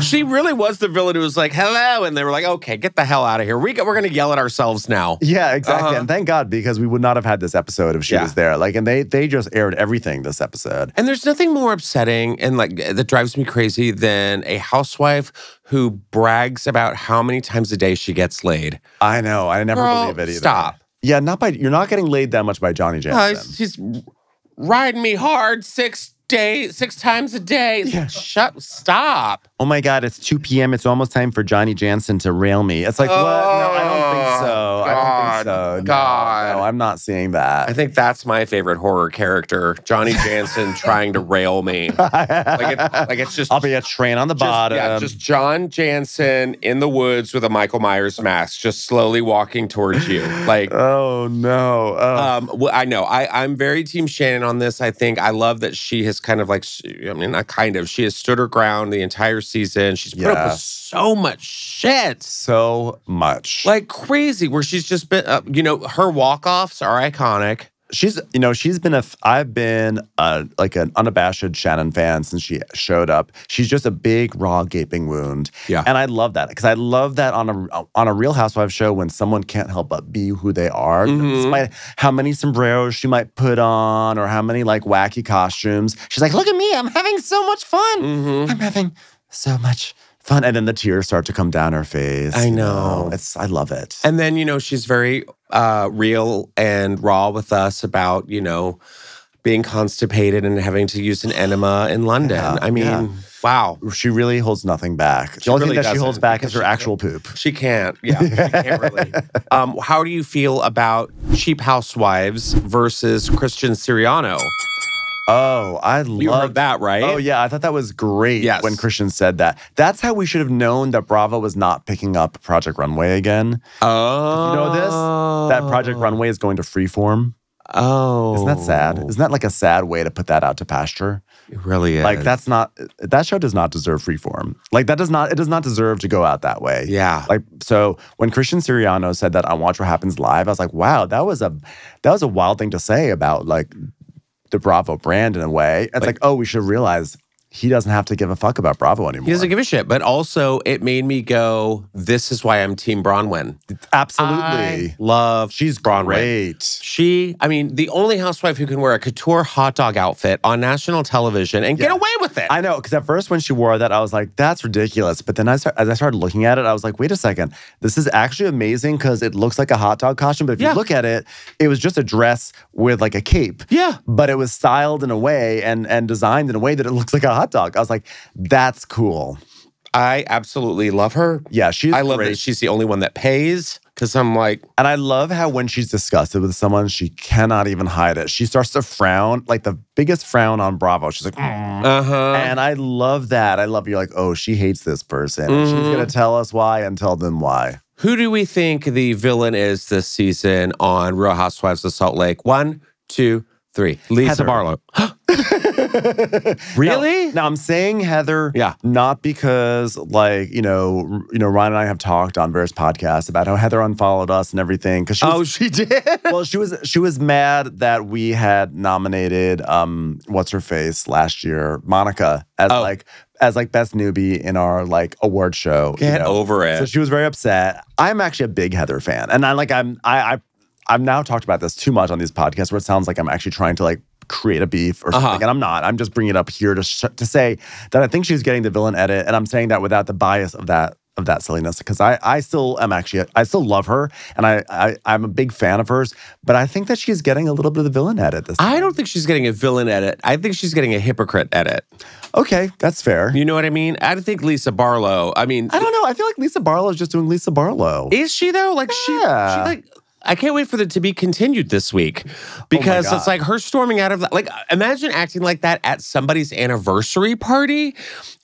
She really was the villain who was like, hello, and they were like, okay, get the hell out of here. We're going to yell at ourselves now. Yeah, exactly. And thank God, because we would not have had this episode if she was there. Like, and they just aired everything this episode. And there's nothing more upsetting and, like, that drives me crazy than a housewife who brags about how many times a day she gets laid. I know. I never believe it either. Stop. Yeah, you're not getting laid that much by Johnny Jansen. She's riding me hard 6 times a day. Yeah. Stop. Oh my God, it's 2 p.m. It's almost time for Johnny Jansen to rail me. It's like, what? No, I don't think so. God. No, I'm not seeing that. I think that's my favorite horror character, Johnny Jansen trying to rail me. Like it's just... I'll be a train on the bottom. Yeah, just John Jansen in the woods with a Michael Myers mask, just slowly walking towards you. Like... Oh, no. Well, I know. I'm very Team Shannon on this, I think. I love that she has kind of like... I mean, not kind of. She has stood her ground the entire season. She's put up with so much shit. So much. Like crazy, where she's just been, you know, her walk-offs are iconic. She's, you know, she's been I've been like an unabashed Shannon fan since she showed up. She's just a big, raw, gaping wound. Yeah. And I love that because I love that on a Real Housewives show when someone can't help but be who they are. Despite how many sombreros she might put on or how many like wacky costumes. She's like, look at me, I'm having so much fun. I'm having so much fun. And then the tears start to come down her face. I know. I love it. And then, you know, she's very real and raw with us about, you know, being constipated and having to use an enema in London. Yeah, I mean, wow. She really holds nothing back. The only thing that she holds back is her actual poop. She can't. Yeah, she can't really. How do you feel about Cheap Housewives versus Christian Siriano? Oh, I love... You heard that, right? Oh, yeah. I thought that was great when Christian said that. That's how we should have known that Bravo was not picking up Project Runway again. Oh. You know this? That Project Runway is going to Freeform. Oh. Isn't that sad? Isn't that like a sad way to put that out to pasture? It really is. Like that's not, that show does not deserve Freeform. Like that does not, it does not deserve to go out that way. Yeah. Like, so when Christian Siriano said that on Watch What Happens Live, I was like, wow, that was a wild thing to say about like the Bravo brand in a way. It's like oh, we should realize he doesn't have to give a fuck about Bravo anymore. He doesn't give a shit. But also, it made me go, this is why I'm Team Bronwyn. Absolutely. I love she's Bronwyn. Great. She, I mean, the only housewife who can wear a couture hot dog outfit on national television and get away with it. I know, because at first when she wore that, I was like, that's ridiculous. But then as I started looking at it, I was like, wait a second. This is actually amazing because it looks like a hot dog costume. But if you look at it, it was just a dress with like a cape. Yeah. But it was styled in a way and designed in a way that it looks like a hot dog. I was like, that's cool. I absolutely love her. Yeah, she's I love great. That she's the only one that pays, because I'm like... And I love how when she's disgusted with someone, she cannot even hide it. She starts to frown, like the biggest frown on Bravo. She's like, uh-huh. And I love that. I love you're like, oh, she hates this person. Mm-hmm. And she's going to tell us why and tell them why. Who do we think the villain is this season on Real Housewives of Salt Lake? 1, 2, 3. Lisa Barlow. Really? Now I'm saying Heather, not because like, you know, Ryan and I have talked on various podcasts about how Heather unfollowed us and everything. Cause she was, oh, she did? Well, she was mad that we had nominated, what's-her-face last year, Monica, as like best newbie in our like award show. Get over it. So she was very upset. I'm actually a big Heather fan. And I've now talked about this too much on these podcasts where it sounds like I'm actually trying to like create a beef or something. And I'm not. I'm just bringing it up here to say that I think she's getting the villain edit. And I'm saying that without the bias of that silliness. Because I still am actually, I still love her. And I'm a big fan of hers. But I think that she's getting a little bit of the villain edit this time. I don't think she's getting a villain edit. I think she's getting a hypocrite edit. Okay, that's fair. You know what I mean? I think Lisa Barlow, I mean. I don't know. I feel like Lisa Barlow is just doing Lisa Barlow. Is she though? Like she like... I can't wait for it to be continued this week because it's like her storming out of... Like, imagine acting like that at somebody's anniversary party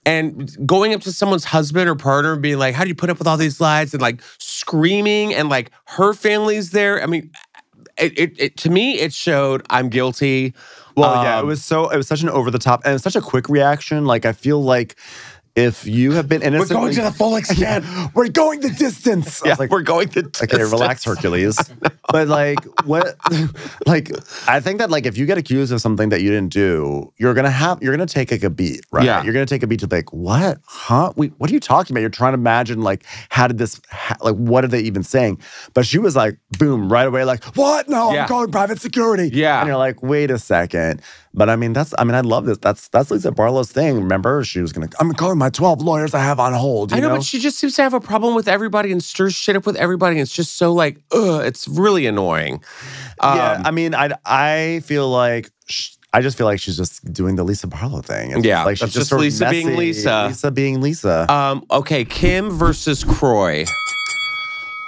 and going up to someone's husband or partner and being like, how do you put up with all these lies? And like screaming and like her family's there. I mean, to me, it showed I'm guilty. Well, yeah, it was such an over-the-top and such a quick reaction. Like, I feel like... If you have been innocent... We're going to the full extent. We're going the distance. Yeah, like, we're going the distance. Okay, relax, Hercules. But like, what... Like, I think that like, if you get accused of something that you didn't do, you're going to take like a beat, right? Yeah. You're going to take a beat to like, what? Huh? What are you talking about? You're trying to imagine like, how did this... like, what are they even saying? But she was like, boom, right away like, what? No, I'm calling private security. Yeah. And you're like, wait a second. But I mean, I love this. That's Lisa Barlow's thing. Remember, she was going to, I'm calling my 12 lawyers I have on hold. You know, but she just seems to have a problem with everybody and stirs shit up with everybody. And it's just so like, ugh, it's really annoying. Yeah, I mean, I feel like, I just feel like she's just doing the Lisa Barlow thing. It's like she's just Lisa messy, being Lisa. Lisa being Lisa. Okay, Kim versus Croy.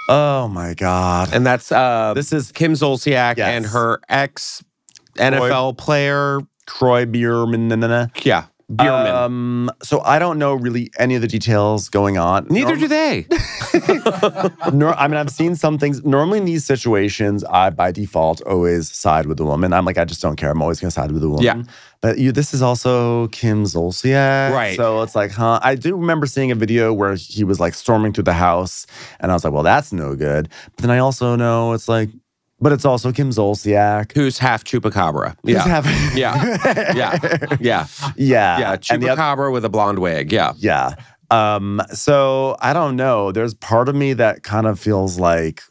Oh my God. And that's, this is Kim Zolciak and her ex- NFL player Troy Bierman. Yeah, Bierman. So I don't know really any of the details going on. Neither do they. I mean, I've seen some things. Normally in these situations, I by default always side with the woman. I'm like, I just don't care. I'm always going to side with the woman. Yeah. But this is also Kim Zolciak. Right. So it's like, huh? I do remember seeing a video where he was like storming through the house. And I was like, well, that's no good. But then I also know it's like, but it's also Kim Zolciak. Who's half Chupacabra. Yeah. Yeah. Chupacabra with a blonde wig. Yeah. Yeah. So I don't know. There's part of me that kind of feels like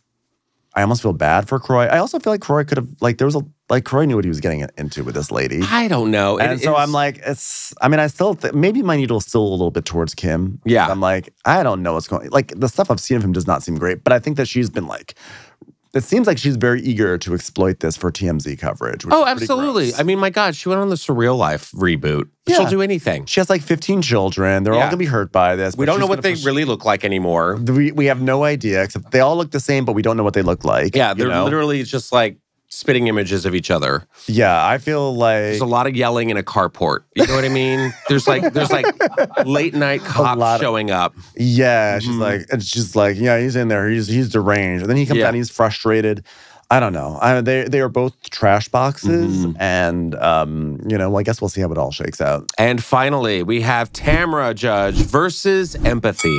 I almost feel bad for Croy. I also feel like Croy could have, like, there was a, like, Croy knew what he was getting into with this lady. I don't know. And so I'm like, it's, I mean, I still, maybe my needle's still a little bit towards Kim. Yeah. I'm like, I don't know what's going, like, the stuff I've seen of him does not seem great, but I think that she's been like, it seems like she's very eager to exploit this for TMZ coverage. Oh, absolutely. I mean, my God, she went on the Surreal Life reboot. Yeah. She'll do anything. She has like 15 children. They're all going to be hurt by this. We don't know what they really look like anymore. We have no idea, except they all look the same, but we don't know what they look like. Yeah, they're literally just like spitting images of each other. Yeah, I feel like... There's a lot of yelling in a carport. You know what I mean? There's like late night cops showing up. Yeah, she's like, yeah, he's in there. He's deranged. And then he comes down, he's frustrated. I don't know. They are both trash boxes, and you know, well, I guess we'll see how it all shakes out. And finally, we have Tamra Judge versus empathy.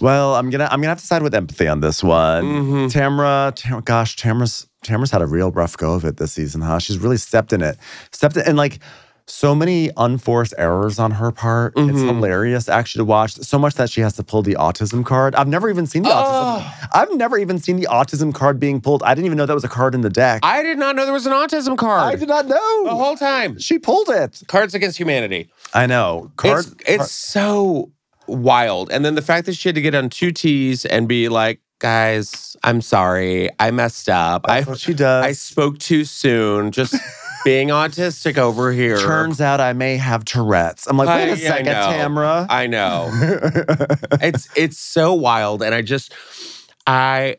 Well, I'm gonna have to side with empathy on this one. Tamra, gosh, Tamra's had a real rough go of it this season, huh? She's really stepped in, and like. So many unforced errors on her part. It's hilarious actually to watch. So much that she has to pull the autism card. I've never even seen the autism card being pulled. I didn't even know that was a card in the deck. I did not know there was an autism card. I did not know. The whole time. She pulled it. Cards Against Humanity. I know. It's so wild. And then the fact that she had to get on two T's and be like, guys, I'm sorry. I messed up. That's what she does. I spoke too soon. Just... being autistic over here. Turns out I may have Tourette's. I'm like, wait a second, Tamra. I know. It's so wild. And I just, I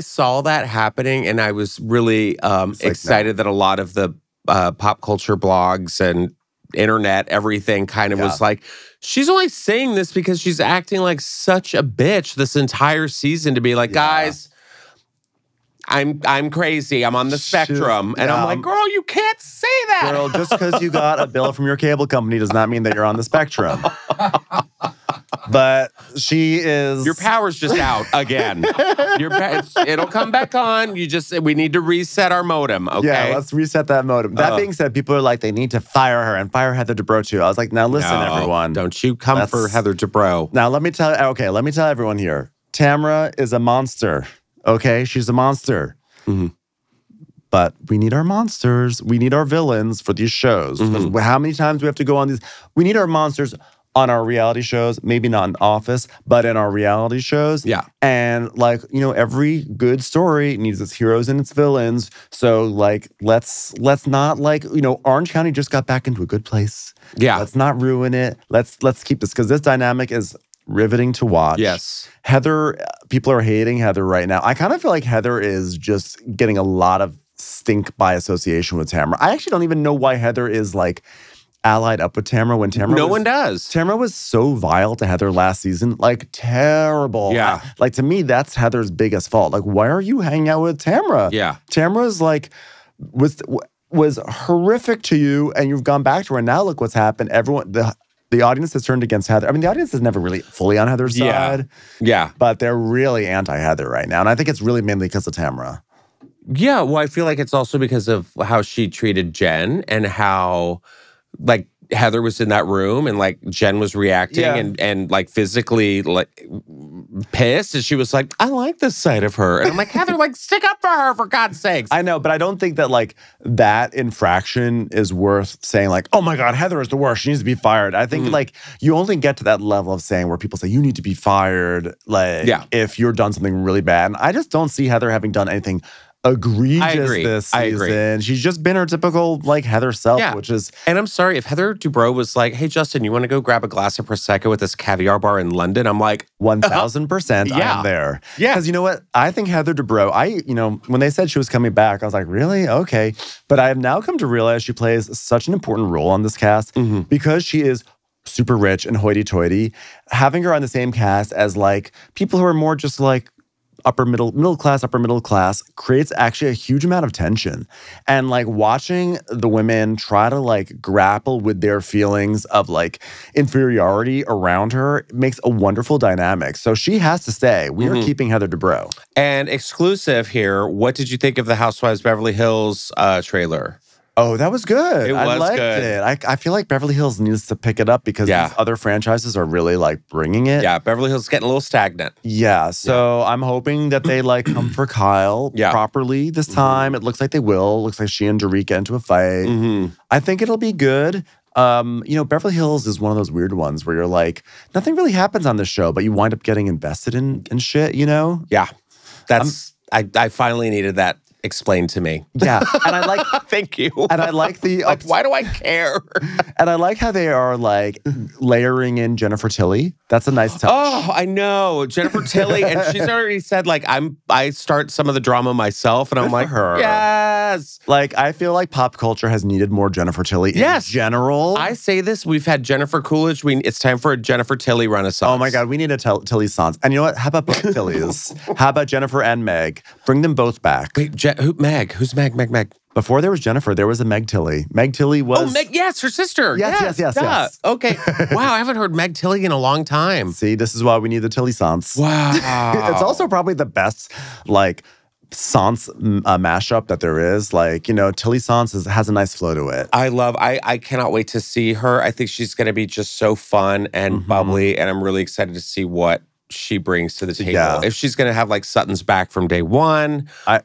saw that happening, and I was really excited that a lot of the pop culture blogs and internet, everything kind of was like, she's only saying this because she's acting like such a bitch this entire season to be like, guys... I'm crazy. I'm on the spectrum. And I'm like, girl, you can't say that. Girl, just because you got a bill from your cable company does not mean that you're on the spectrum. But she is... Your power's just out again. It'll come back on. We need to reset our modem, okay? Yeah, let's reset that modem. That being said, people are like, they need to fire her and fire Heather Dubrow too. I was like, now listen, everyone. Don't you come for Heather Dubrow. Now, let me tell everyone here. Tamra is a monster. Okay, she's a monster. But we need our monsters. We need our villains for these shows. How many times do we have to go on these? We need our monsters on our reality shows. Maybe not in Office, but in our reality shows. Yeah. And, like, you know, every good story needs its heroes and its villains. So, like, let's not, like, you know, Orange County just got back into a good place. Yeah. Let's not ruin it. Let's keep this, because this dynamic is... riveting to watch. Yes. Heather, people are hating Heather right now. I kind of feel like Heather is just getting a lot of stink by association with Tamra. I actually don't even know why Heather is, like, allied up with Tamra when Tamra No one does. Tamra was so vile to Heather last season. Like, terrible. Yeah. Like, to me, that's Heather's biggest fault. Like, why are you hanging out with Tamra? Yeah. Tamra's, like, was horrific to you, and you've gone back to her, and now look what's happened. Everyone... The audience has turned against Heather. I mean, the audience is never really fully on Heather's side. Yeah. But they're really anti-Heather right now. And I think it's really mainly because of Tamra. Yeah. Well, I feel like it's also because of how she treated Jen and how, like, Heather was in that room and, like, Jen was reacting and, like, physically, like, pissed. And she was like, I like this side of her. And I'm like, Heather, like, stick up for her, for God's sakes. I know, but I don't think that, like, that infraction is worth saying, like, oh, my God, Heather is the worst. She needs to be fired. I think, like, you only get to that level of saying where people say you need to be fired, like, if you're done something really bad. And I just don't see Heather having done anything egregious this season. She's just been her typical, like, Heather self, which is... And I'm sorry, if Heather Dubrow was like, hey, Justin, you want to go grab a glass of Prosecco at this caviar bar in London? I'm like... 1,000% I'm there. Yeah. Because you know what? I think Heather Dubrow, you know, when they said she was coming back, I was like, really? Okay. But I have now come to realize she plays such an important role on this cast because she is... super rich and hoity-toity. Having her on the same cast as, like, people who are more just, like, upper middle class creates actually a huge amount of tension. And, like, watching the women try to, like, grapple with their feelings of, like, inferiority around her makes a wonderful dynamic. So she has to stay. We are keeping Heather Dubrow. And exclusive here, what did you think of the Housewives Beverly Hills trailer? Oh, that was good. I liked it. I feel like Beverly Hills needs to pick it up because these other franchises are really, like, bringing it. Yeah, Beverly Hills is getting a little stagnant. Yeah, so I'm hoping that they, like, come for Kyle properly this time. It looks like they will. It looks like she and Dorit get into a fight. I think it'll be good. You know, Beverly Hills is one of those weird ones where you're like, nothing really happens on this show, but you wind up getting invested in shit, you know? Yeah, that's I finally needed that explained to me. Yeah. And I like... Thank you. And I like the... like, why do I care? And I like how they are, like, layering in Jennifer Tilly. That's a nice touch. Oh, I know. Jennifer Tilly. And she's already said, like, I start some of the drama myself. And I'm like, yeah. Yes. Like, I feel like pop culture has needed more Jennifer Tilly in general. I say this. We've had Jennifer Coolidge. It's time for a Jennifer Tilly renaissance. Oh, my God. We need a Tilly sans. And you know what? How about both Tillys? How about Jennifer and Meg? Bring them both back. Wait, Meg? Who's Meg? Meg. Before there was Jennifer, there was a Meg Tilly. Meg Tilly was... Oh, Meg, yes, her sister. Yes. Okay. Wow, I haven't heard Meg Tilly in a long time. See, this is why we need the Tilly sans. Wow. It's also probably the best, like, sans mashup that there is. Like, you know, Tilly sans has a nice flow to it. I cannot wait to see her. I think she's going to be just so fun and bubbly, and I'm really excited to see what she brings to the table. Yeah. If she's going to have like Sutton's back from day one. I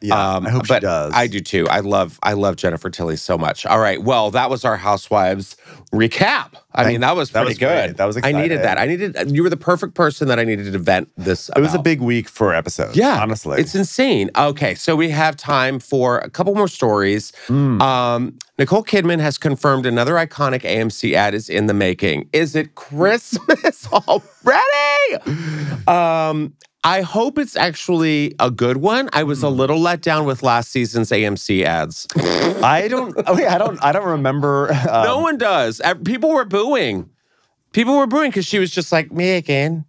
hope she does. I do too. I love Jennifer Tilly so much. All right. Well, that was our Housewives recap. I mean, that was pretty good. Great. That was exciting. I needed that. You were the perfect person that I needed to vent this about. It was a big week for episodes. Yeah. Honestly. It's insane. Okay. So we have time for a couple more stories. Nicole Kidman has confirmed another iconic AMC ad is in the making. Is it Christmas already? I hope it's actually a good one. I was a little let down with last season's AMC ads. I don't remember. No one does. People were booing. People were booing because she was just like, me again.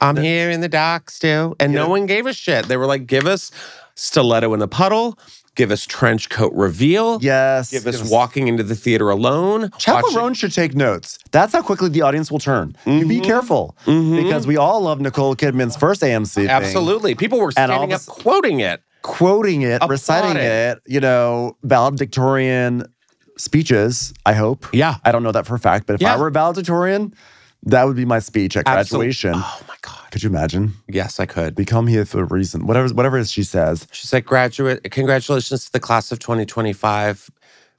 I'm here in the dock still. And no one gave a shit. They were like, give us stiletto in the puddle. Give us trench coat reveal. Yes. Give us walking into the theater alone. Chappell Roan should take notes. That's how quickly the audience will turn. You be careful. Because we all love Nicole Kidman's first AMC thing. Absolutely. People were standing up quoting it. Quoting it, reciting it, you know, valedictorian speeches, I hope. Yeah. I don't know that for a fact, but if I were a valedictorian, that would be my speech at graduation. Oh, my God. Could you imagine? Yes, I could. We come here for a reason. Whatever she says. She's like, graduate, congratulations to the class of 2025,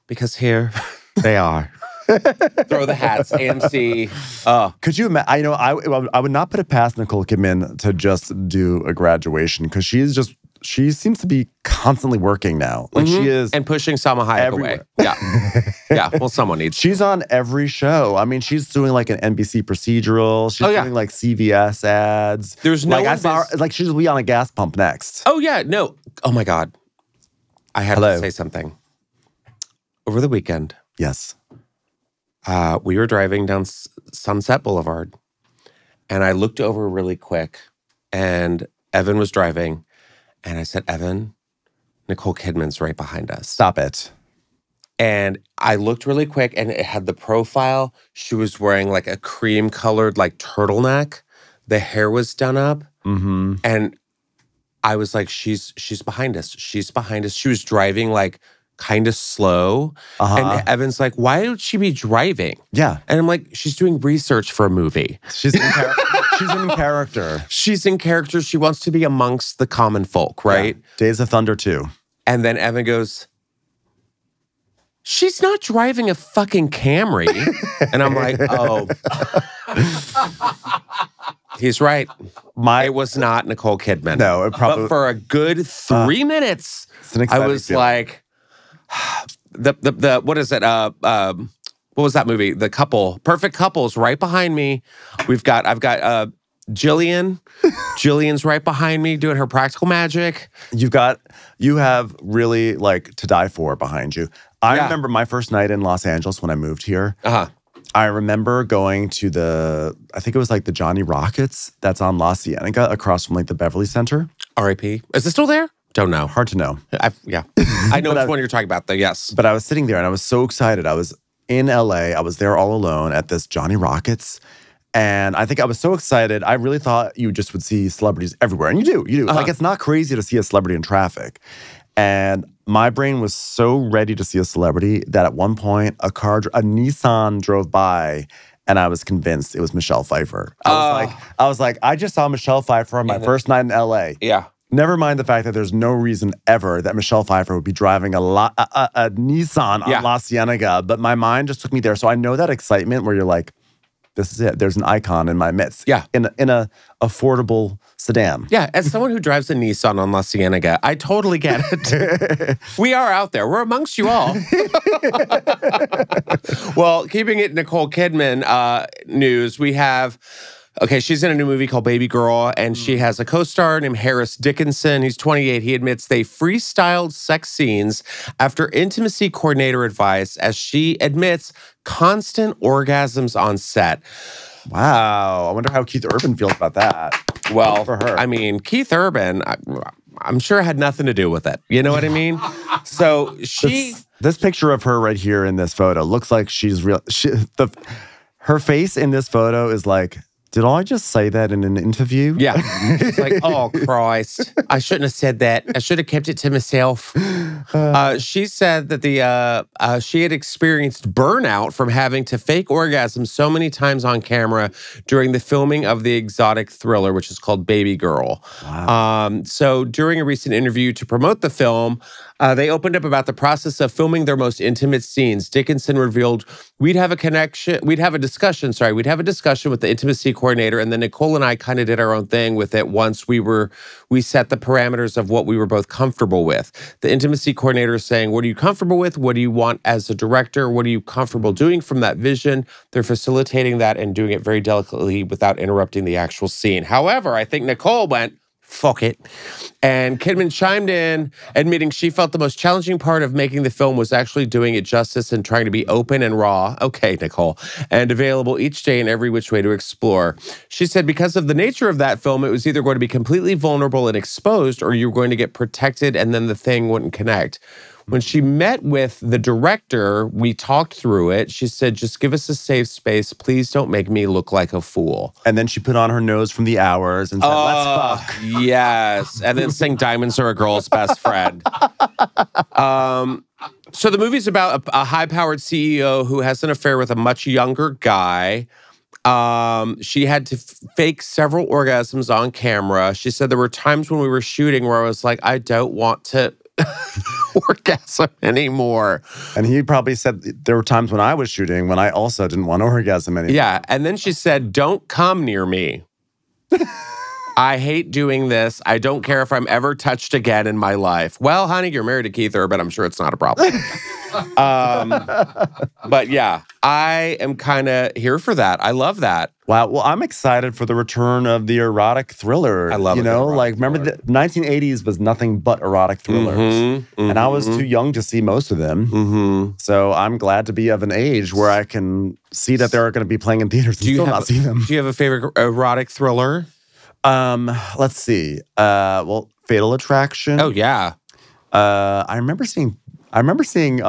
because here they are. Throw the hats, AMC. Could you imagine? I would not put it past Nicole Kidman to just do a graduation, because she's just... She seems to be constantly working now. Like she is. And pushing Salma Hayek everywhere. Away. Yeah. Yeah. Well, someone needs. She's on every show. I mean, she's doing like an NBC procedural. She's doing like CVS ads. There's no. Like, like she's on a gas pump next. Oh, yeah. No. Oh, my God. I have to say something. Over the weekend. Yes. We were driving down Sunset Boulevard. And I looked over really quick. And Evan was driving. And I said, Evan, Nicole Kidman's right behind us. Stop it. And I looked really quick, and it had the profile. She was wearing, like, a cream-colored, like, turtleneck. The hair was done up. And I was like, she's behind us. She's behind us. She was driving, like, kind of slow. And Evan's like, why would she be driving? Yeah. And I'm like, she's doing research for a movie. She's in character. She's in character. She's in character. She wants to be amongst the common folk, right? Yeah. Days of Thunder 2. And then Evan goes, she's not driving a fucking Camry. And I'm like, oh. He's right. It was not Nicole Kidman. No, it probably... But for a good 3 minutes, I was like, what is it? What was that movie? The couple, Perfect Couple's right behind me. I've got Jillian. Jillian's right behind me doing her practical magic. You have really like To Die For behind you. I remember my first night in Los Angeles when I moved here. I remember going to I think it was like the Johnny Rockets that's on La Cienega across from like the Beverly Center. R.I.P. Is it still there? Don't know. Hard to know. I know which one you're talking about though, yes. But I was sitting there and I was so excited. I was in LA, I was there all alone at this Johnny Rockets. And I think I was so excited. I really thought you just would see celebrities everywhere. And you do. Like, it's not crazy to see a celebrity in traffic. And my brain was so ready to see a celebrity that at one point, a Nissan drove by, and I was convinced it was Michelle Pfeiffer. I was like, I just saw Michelle Pfeiffer on my first night in LA. Yeah. Never mind the fact that there's no reason ever that Michelle Pfeiffer would be driving a Nissan on La Cienega, but my mind just took me there. So I know that excitement where you're like, this is it. There's an icon in my midst. Yeah. In a affordable sedan. Yeah. As someone who drives a Nissan on La Cienega, I totally get it. We are out there. We're amongst you all. Well, keeping it Nicole Kidman news, we have Okay, she's in a new movie called Baby Girl, and she has a co-star named Harris Dickinson. He's 28. He admits they freestyled sex scenes after intimacy coordinator advice, as she admits constant orgasms on set. Wow. I wonder how Keith Urban feels about that. Well, for her. I mean, Keith Urban, I'm sure had nothing to do with it. You know what I mean? So she... This picture of her right here in this photo looks like she's real. Her face in this photo is like... Did I just say that in an interview? Yeah. It's like, oh, Christ. I shouldn't have said that. I should have kept it to myself. She said that she had experienced burnout from having to fake orgasm so many times on camera during the filming of the exotic thriller, which is called Baby Girl. Wow. So during a recent interview to promote the film, they opened up about the process of filming their most intimate scenes. Dickinson revealed, we'd have a discussion with the intimacy coordinator, and then Nicole and I kind of did our own thing with it once we set the parameters of what we were both comfortable with. The intimacy coordinator is saying, what are you comfortable with? What do you want as a director? What are you comfortable doing from that vision? They're facilitating that and doing it very delicately without interrupting the actual scene. However, I think Nicole went, fuck it. And Kidman chimed in, admitting she felt the most challenging part of making the film was actually doing it justice and trying to be open and raw. Okay, Nicole. And available each day in every which way to explore. She said because of the nature of that film, it was either going to be completely vulnerable and exposed, or you were going to get protected and then the thing wouldn't connect. When she met with the director, we talked through it. She said, just give us a safe space. Please don't make me look like a fool. And then she put on her nose from The Hours and said, let's fuck. Yes. And then sang Diamonds Are a Girl's Best Friend. So the movie's about a high-powered CEO who has an affair with a much younger guy. She had to fake several orgasms on camera. She said there were times when we were shooting where I was like, I don't want to... orgasm anymore. And he probably said, there were times when I was shooting when I also didn't want orgasm anymore. Yeah, and then she said, don't come near me. I hate doing this. I don't care if I'm ever touched again in my life. Well, honey, you're married to Keith Urban. I'm sure it's not a problem. But yeah, I am kind of here for that. I love that. Wow. Well, I'm excited for the return of the erotic thriller. I love it. You know, like, remember, the 1980s was nothing but erotic thrillers. And I was too young to see most of them. So I'm glad to be of an age where I can see that they're going to be playing in theaters and still not see them. Do you have a favorite erotic thriller? Let's see. Well, Fatal Attraction. Oh, yeah. I remember seeing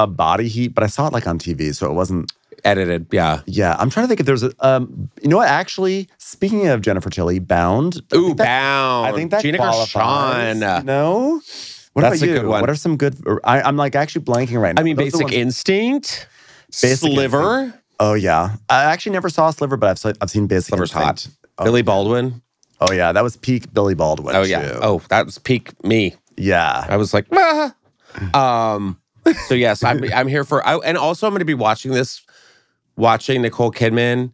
Body Heat, but I saw it like on TV, so it wasn't... Edited, yeah. Yeah, I'm trying to think if there's a... you know what, actually, speaking of Jennifer Tilly, Bound. Ooh, Bound. I think that Gina qualifies. Gershon. No? That's a good one. What are some good... I'm like actually blanking right now. I mean, Basic Instinct, Sliver. Oh, yeah. I actually never saw Sliver, but I've seen Basic Instinct. Sliver's hot. Oh, Billy Baldwin. Oh, yeah, that was peak Billy Baldwin. Oh, yeah. Too. Oh, that was peak me. Yeah. I was like, ah. So, yes, I'm here for... and also, I'm going to be watching this... Watching Nicole Kidman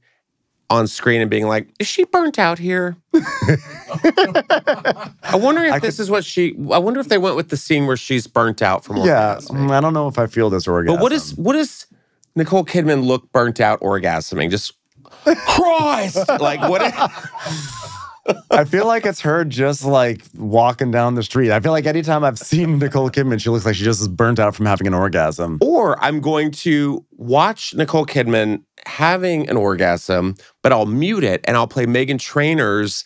on screen and being like, is she burnt out here? I wonder if this is what she... I wonder if they went with the scene where she's burnt out from orgasming. Yeah, I don't know if I feel this orgasm. But what is Nicole Kidman look burnt out orgasming? Just, Christ! Like, what... I feel like it's her just like walking down the street. I feel like anytime I've seen Nicole Kidman, she looks like she just is burnt out from having an orgasm. Or I'm going to watch Nicole Kidman having an orgasm, but I'll mute it and I'll play Meghan Trainor's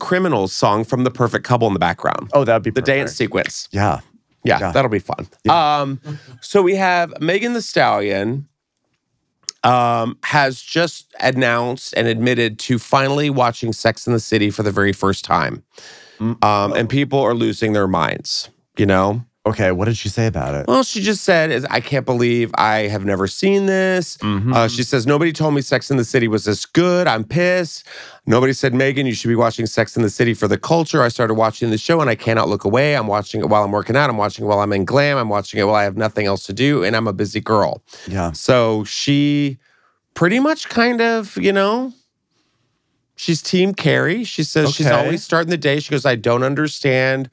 Criminals song from The Perfect Couple in the background. Oh, that'd be perfect. The dance sequence. Yeah. Yeah, yeah. That'll be fun. Yeah. So we have Megan Thee Stallion. Has just announced and admitted to finally watching Sex and the City for the very first time. And people are losing their minds, you know? Okay, what did she say about it? Well, she just said, I can't believe I have never seen this. She says, nobody told me Sex and the City was this good. I'm pissed. Nobody said, Megan, you should be watching Sex and the City for the culture. I started watching the show and I cannot look away. I'm watching it while I'm working out. I'm watching it while I'm in glam. I'm watching it while I have nothing else to do. And I'm a busy girl. Yeah. So she pretty much kind of, you know... She's Team Carrie. She says she's always starting the day. She goes, I don't understand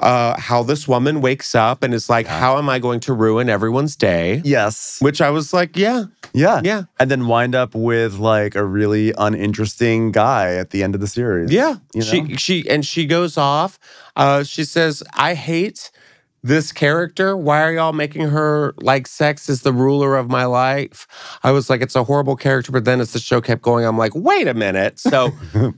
how this woman wakes up and is like, how am I going to ruin everyone's day? Yes. Which I was like, yeah. Yeah. Yeah. And then wind up with like a really uninteresting guy at the end of the series. Yeah. You know? She goes off. She says, I hate this character. Why are y'all making her like sex is the ruler of my life? I was like, it's a horrible character. But then as the show kept going, I'm like, wait a minute. So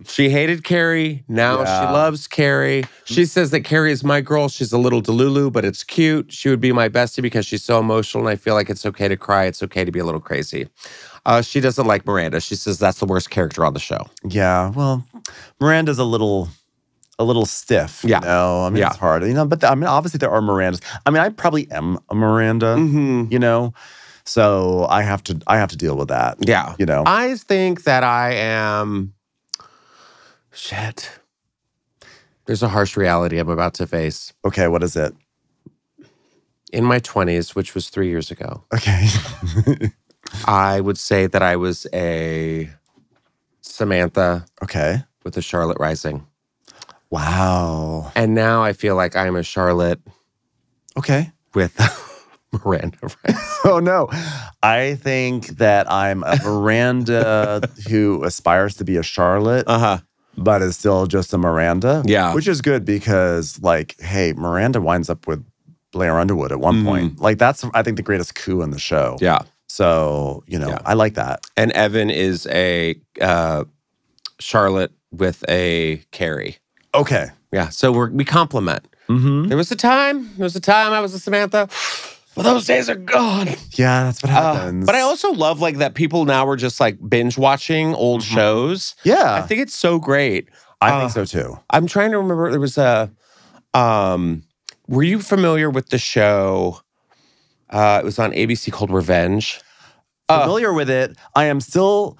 she hated Carrie. Now she loves Carrie. She says that Carrie is my girl. She's a little delulu, but it's cute. She would be my bestie because she's so emotional. And I feel like it's okay to cry. It's okay to be a little crazy. She doesn't like Miranda. She says that's the worst character on the show. Yeah, well, Miranda's a little stiff, you know? I mean, it's hard, you know? But I mean, obviously there are Mirandas. I mean, I probably am a Miranda, you know? So I have to deal with that, you know? I think that I am, shit. There's a harsh reality I'm about to face. Okay, what is it? In my 20s, which was 3 years ago. Okay. I would say that I was a Samantha. Okay. With a Charlotte Rising. Wow. And now I feel like I'm a Charlotte. Okay. With Miranda Rice. Oh, no. I think that I'm a Miranda who aspires to be a Charlotte, but is still just a Miranda. Yeah. Which is good because, like, hey, Miranda winds up with Blair Underwood at one point. Like, that's, I think, the greatest coup in the show. Yeah. So, you know, I like that. And Evan is a Charlotte with a Carrie. Okay. Yeah. So we compliment. There was a time I was a Samantha. Well, those days are gone. Yeah, that's what happens. But I also love like that people now are just like binge watching old shows. Yeah. I think it's so great. I think so too. I'm trying to remember. There was a. Were you familiar with the show? It was on ABC called Revenge. Familiar with it. I'm still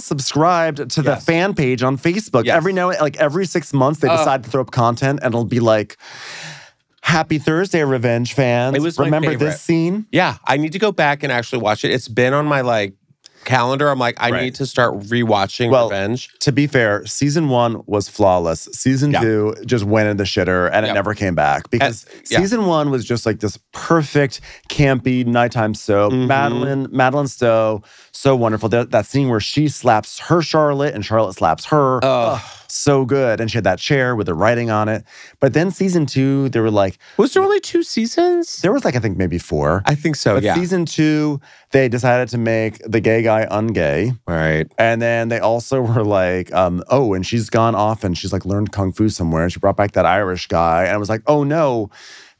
subscribed to the fan page on Facebook. Yes. Every now, like every 6 months, they decide to throw up content, and it'll be like, "Happy Thursday, Revenge fans! It was Remember this scene?" Yeah, I need to go back and actually watch it. It's been on my like calendar. I'm like, I need to start rewatching Revenge. To be fair, season one was flawless. Season two just went in the shitter, and it never came back because season one was just like this perfect campy nighttime soap. Madeline Stowe. So wonderful. That scene where she slaps her Charlotte and Charlotte slaps her. Oh, so good. And she had that chair with the writing on it. But then season two, they were like... Was there only two seasons? There was like, I think maybe four. I think so, but season two, they decided to make the gay guy ungay. Right. And then they also were like, oh, and she's gone off and she's like learned Kung Fu somewhere. And she brought back that Irish guy. And I was like, oh no.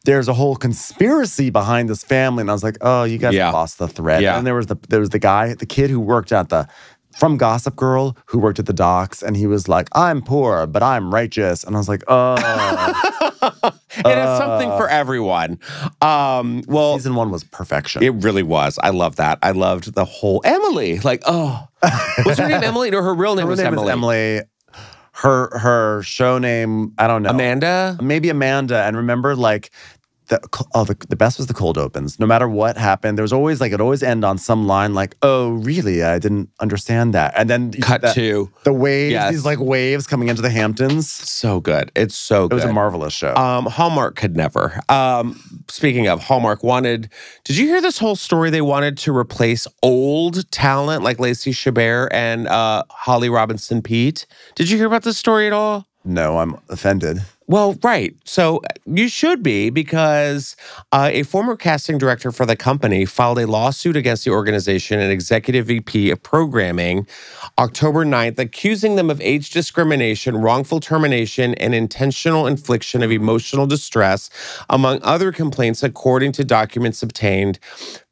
There's a whole conspiracy behind this family. And I was like, oh, you guys lost the thread. Yeah. And there was the guy, the kid who worked at the, from Gossip Girl, who worked at the docks. And he was like, I'm poor, but I'm righteous. And I was like, oh. It is something for everyone. Well, season one was perfection. It really was. I love that. I loved the whole Emily. Like, oh. Was her name Emily? No, her real name was Emily. Her name is Emily. Her show name, I don't know. Amanda? Maybe Amanda. And remember, like, the best was the cold opens. No matter what happened, there was always, like, it always end on some line like, oh, really? I didn't understand that. And then cut to the waves, these, like, waves coming into the Hamptons. So good. It's so good. It was a marvelous show. Hallmark could never. Speaking of, Hallmark wanted, did you hear this whole story? They wanted to replace old talent like Lacey Chabert and Holly Robinson Peete. Did you hear about this story at all? No, I'm offended. Well, right. So you should be because a former casting director for the company filed a lawsuit against the organization and executive VP of programming October 9th, accusing them of age discrimination, wrongful termination, and intentional infliction of emotional distress, among other complaints, according to documents obtained.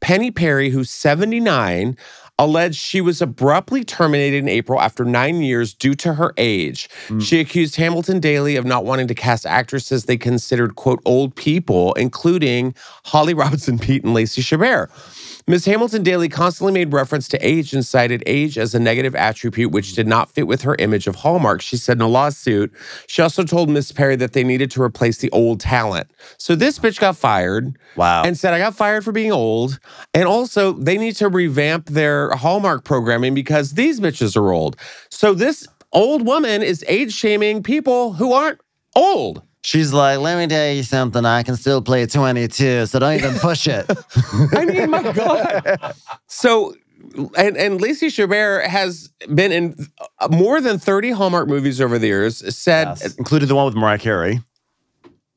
Penny Perry, who's 79, alleged she was abruptly terminated in April after 9 years due to her age. She accused Hamilton Daily of not wanting to cast actresses they considered, quote, old people, including Holly Robinson Peete and Lacey Chabert. Ms. Hamilton Daily constantly made reference to age and cited age as a negative attribute which did not fit with her image of Hallmark, she said in a lawsuit. She also told Ms. Perry that they needed to replace the old talent. So this bitch got fired. Wow. And said, I got fired for being old. And also, they need to revamp their Hallmark programming because these bitches are old. So this old woman is age-shaming people who aren't old. She's like, let me tell you something. I can still play 22, so don't even push it. I mean, my God. So, and Lacey Chabert has been in more than 30 Hallmark movies over the years. Yes. Included the one with Mariah Carey.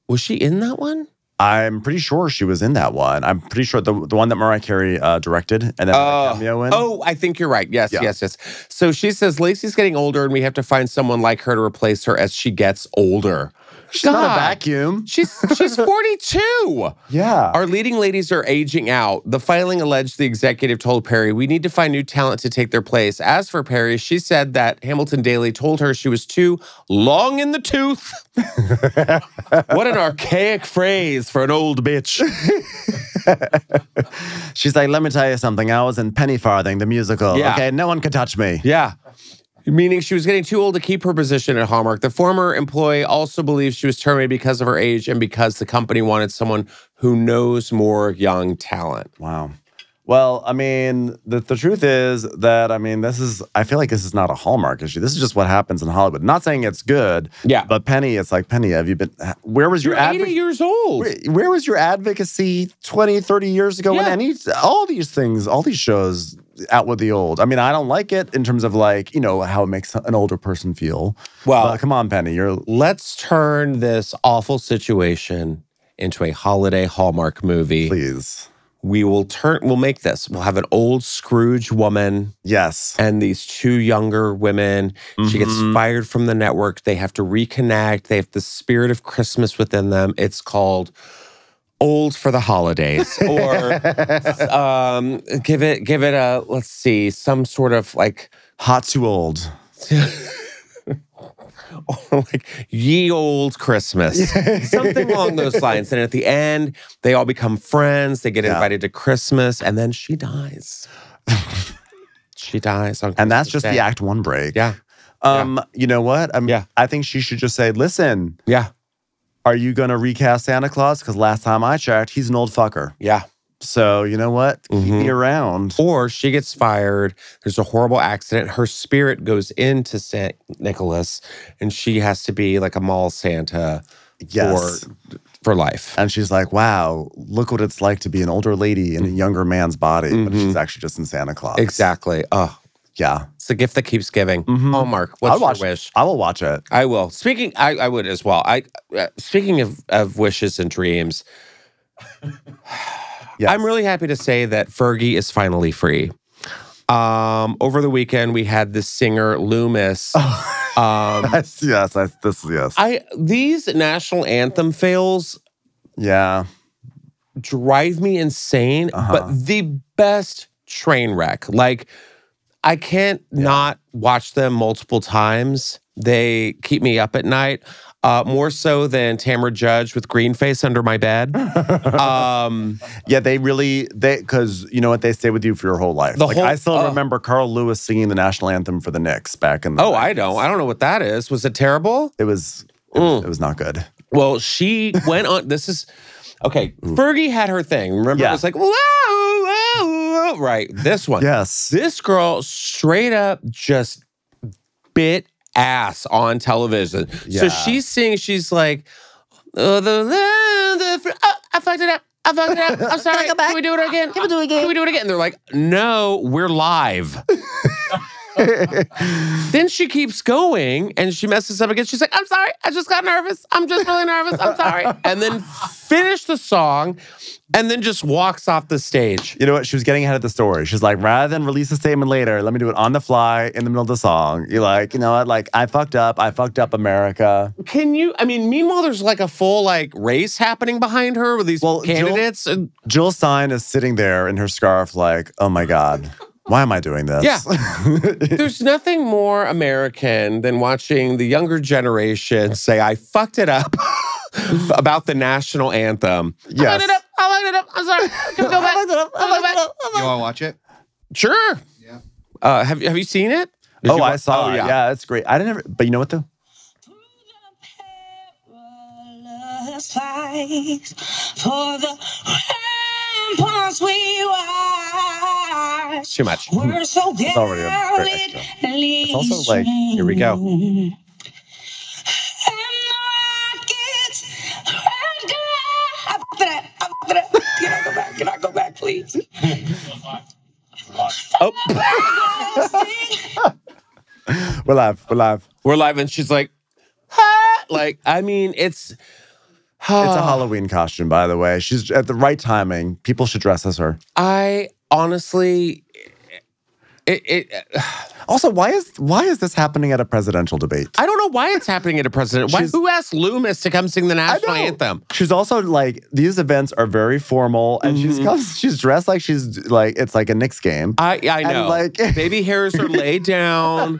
Was she in that one? I'm pretty sure she was in that one. I'm pretty sure the one that Mariah Carey directed and then had a cameo in. Oh, I think you're right. Yes, yes. So she says, Lacey's getting older and we have to find someone like her to replace her as she gets older. She's not a vacuum. She's 42. Yeah. Our leading ladies are aging out. The filing alleged the executive told Perry, we need to find new talent to take their place. As for Perry, she said that Hamilton Daily told her she was too long in the tooth. What an archaic phrase for an old bitch. She's like, let me tell you something. I was in Penny Farthing, the musical. Yeah. Okay, no one could touch me. Yeah. Meaning she was getting too old to keep her position at Hallmark. The former employee also believes she was terminated because of her age and because the company wanted someone who knows more young talent. Wow. Well, I mean, the truth is that, I mean, this is, I feel like this is not a Hallmark issue. This is just what happens in Hollywood. Not saying it's good. Yeah. But Penny, it's like, Penny, have you been, where was your advocacy? You're 80 years old. Where was your advocacy 20, 30 years ago? Yeah. All these things, all these shows, out with the old. I mean, I don't like it in terms of like, you know, how it makes an older person feel. Well, but come on, Penny, let's turn this awful situation into a holiday Hallmark movie. Please. We'll make this. We'll have an old Scrooge woman. Yes. And these two younger women. Mm-hmm. She gets fired from the network. They have to reconnect. They have the spirit of Christmas within them. It's called Old for the Holidays. Or give it a, let's see, some sort of like hot to old. Or like Ye Old Christmas. Something along those lines. And at the end, they all become friends. They get invited to Christmas. And then she dies. She dies on Christmas And that's just Day. The Act One break. Yeah. You know what? I think she should just say, listen. Yeah. Are you going to recast Santa Claus? Because last time I checked, he's an old fucker. Yeah. So, you know what? Mm-hmm. Keep me around. Or she gets fired. There's a horrible accident. Her spirit goes into St. Nicholas, and she has to be like a mall Santa for life. And she's like, wow, look what it's like to be an older lady in a younger man's body, but she's actually just in Santa Claus. Exactly. Oh, yeah. It's the gift that keeps giving. Hallmark, what's your wish? I will watch it. I will. Speaking, I would as well. Speaking of wishes and dreams... Yes. I'm really happy to say that Fergie is finally free. Over the weekend, we had the singer Loomis. These national anthem fails. Yeah, drive me insane. But the best train wreck. Like I can't not watch them multiple times. They keep me up at night. More so than Tamra Judge with Greenface under my bed. Yeah, because you know what, they stay with you for your whole life. Like, I still remember Carl Lewis singing the national anthem for the Knicks back in the 90s. I don't know what that is. Was it terrible? It was not good. Well, she went on, Fergie had her thing. Remember, it was like, whoa, whoa, whoa. Right, this one. Yes. This girl straight up just bit ass on television. Yeah. So she's singing, she's like, I fucked it up. I fucked it up. I'm sorry. Can we do it again? Can we do it again? Can we do it again? And they're like, no, we're live. Then she keeps going and she messes up again. She's like, I'm sorry. I just got nervous. I'm just really nervous. I'm sorry. And then finished the song and then just walks off the stage. You know what? She was getting ahead of the story. She's like, rather than release a statement later, let me do it on the fly in the middle of the song. You're like, you know what? Like, I fucked up America. Meanwhile, there's like a full like race happening behind her with these candidates. Jill Stein is sitting there in her scarf like, oh my God. Why am I doing this? Yeah. There's nothing more American than watching the younger generation say, I fucked it up about the national anthem. Yes. I fucked it up. I fucked it up. I'm sorry. Can we go back? You want to watch it? Sure. Yeah. Have you seen it? I saw it. Yeah, it's great. I didn't ever, but you know what though? For the ramparts we watch. Too much. We're so it's already a great extra. It's also like, here we go. And the rockets please. Oh. We're live. We're live. We're live, and she's like, ha! Like, I mean, it's... It's a Halloween costume, by the way. She's at the right timing. People should dress as her. I honestly... Also, why is this happening at a presidential debate? I don't know why it's happening at a president. Who asked Loomis to come sing the national anthem? She's also like, these events are very formal, and she's dressed like it's like a Knicks game. I know. And like, baby hairs are laid down.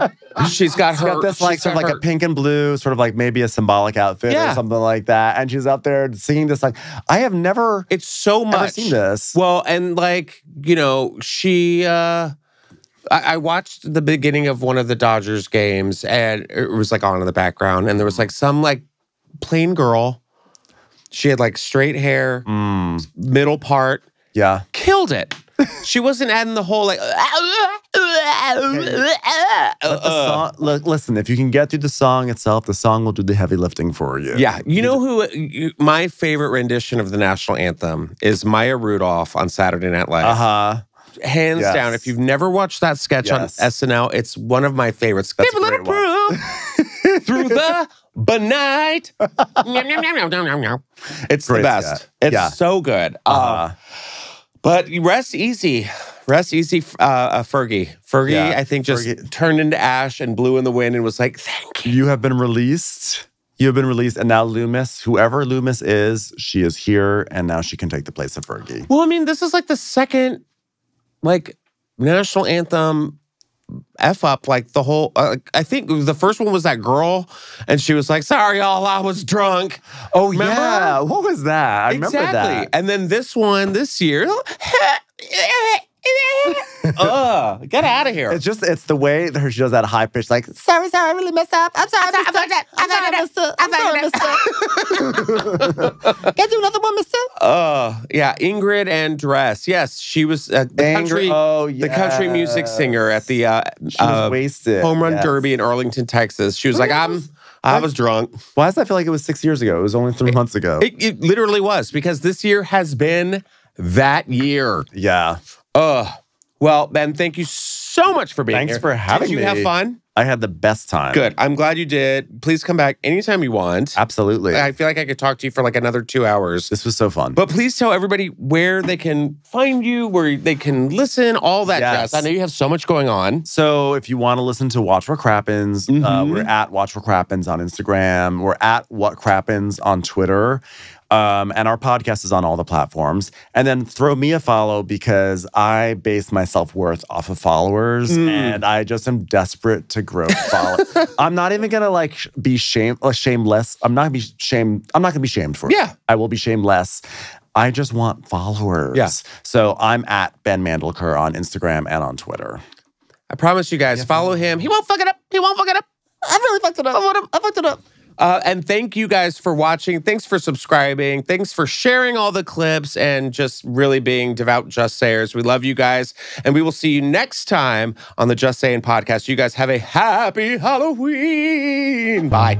She's got this like sort of like a pink and blue, sort of like maybe a symbolic outfit or something like that, and she's out there singing this like I have never. It's so much. Ever seen this. Well, and like you know she. I watched the beginning of one of the Dodgers games, and it was like on in the background, and there was like some like plain girl. She had like straight hair, middle part. Yeah, killed it. She wasn't adding the whole like. Listen, if you can get through the song itself, the song will do the heavy lifting for you. Yeah, you know who? My favorite rendition of the national anthem is Maya Rudolph on Saturday Night Live. Hands down, if you've never watched that sketch on SNL, it's one of my favorites. That's give a little proof through the night. It's great, the best. Yeah. It's so good. But rest easy. Rest easy, Fergie. Fergie, I think, just turned into ash and blew in the wind and was like, thank you. You have been released. You have been released, and now Loomis, whoever Loomis is, she is here, and now she can take the place of Fergie. Well, I mean, this is like the second... like national anthem F up, like the whole, I think the first one was that girl and she was like, sorry y'all, I was drunk. Oh remember? Yeah, what was that? I remember that. And then this one this year, get out of here. It's just, it's the way that she does that high pitch, like, sorry, I really messed up. I'm sorry, mister. Can't do another one, mister? Yeah, Ingrid Andress. Yes, she was the country music singer at the Home Run Derby in Arlington, Texas. She was like, I was drunk. Why does that feel like it was 6 years ago? It was only 3 months ago. It literally was, because this year has been that year. Yeah. Well, Ben, thank you so much for being here. Thanks for having me. Did you have fun? I had the best time. Good. I'm glad you did. Please come back anytime you want. Absolutely. I feel like I could talk to you for like another 2 hours. This was so fun. But please tell everybody where they can find you, where they can listen, all that jazz. I know you have so much going on. So if you want to listen to Watch What Crappens, we're at Watch What Crappens on Instagram. We're at What Crappens on Twitter. And our podcast is on all the platforms. And then throw me a follow, because I base my self-worth off of followers, and I just am desperate to grow followers. I'm not even gonna like be shameless. I'm not gonna be shamed for it. Yeah. I will be shameless. I just want followers. Yeah. So I'm at Ben Mandelker on Instagram and on Twitter. I promise you guys, follow him. He won't fuck it up. He won't fuck it up. I really fucked it up. I fucked it up. And thank you guys for watching. Thanks for subscribing. Thanks for sharing all the clips and just really being devout Just Sayers. We love you guys. And we will see you next time on the Just Saying podcast. You guys have a happy Halloween. Bye.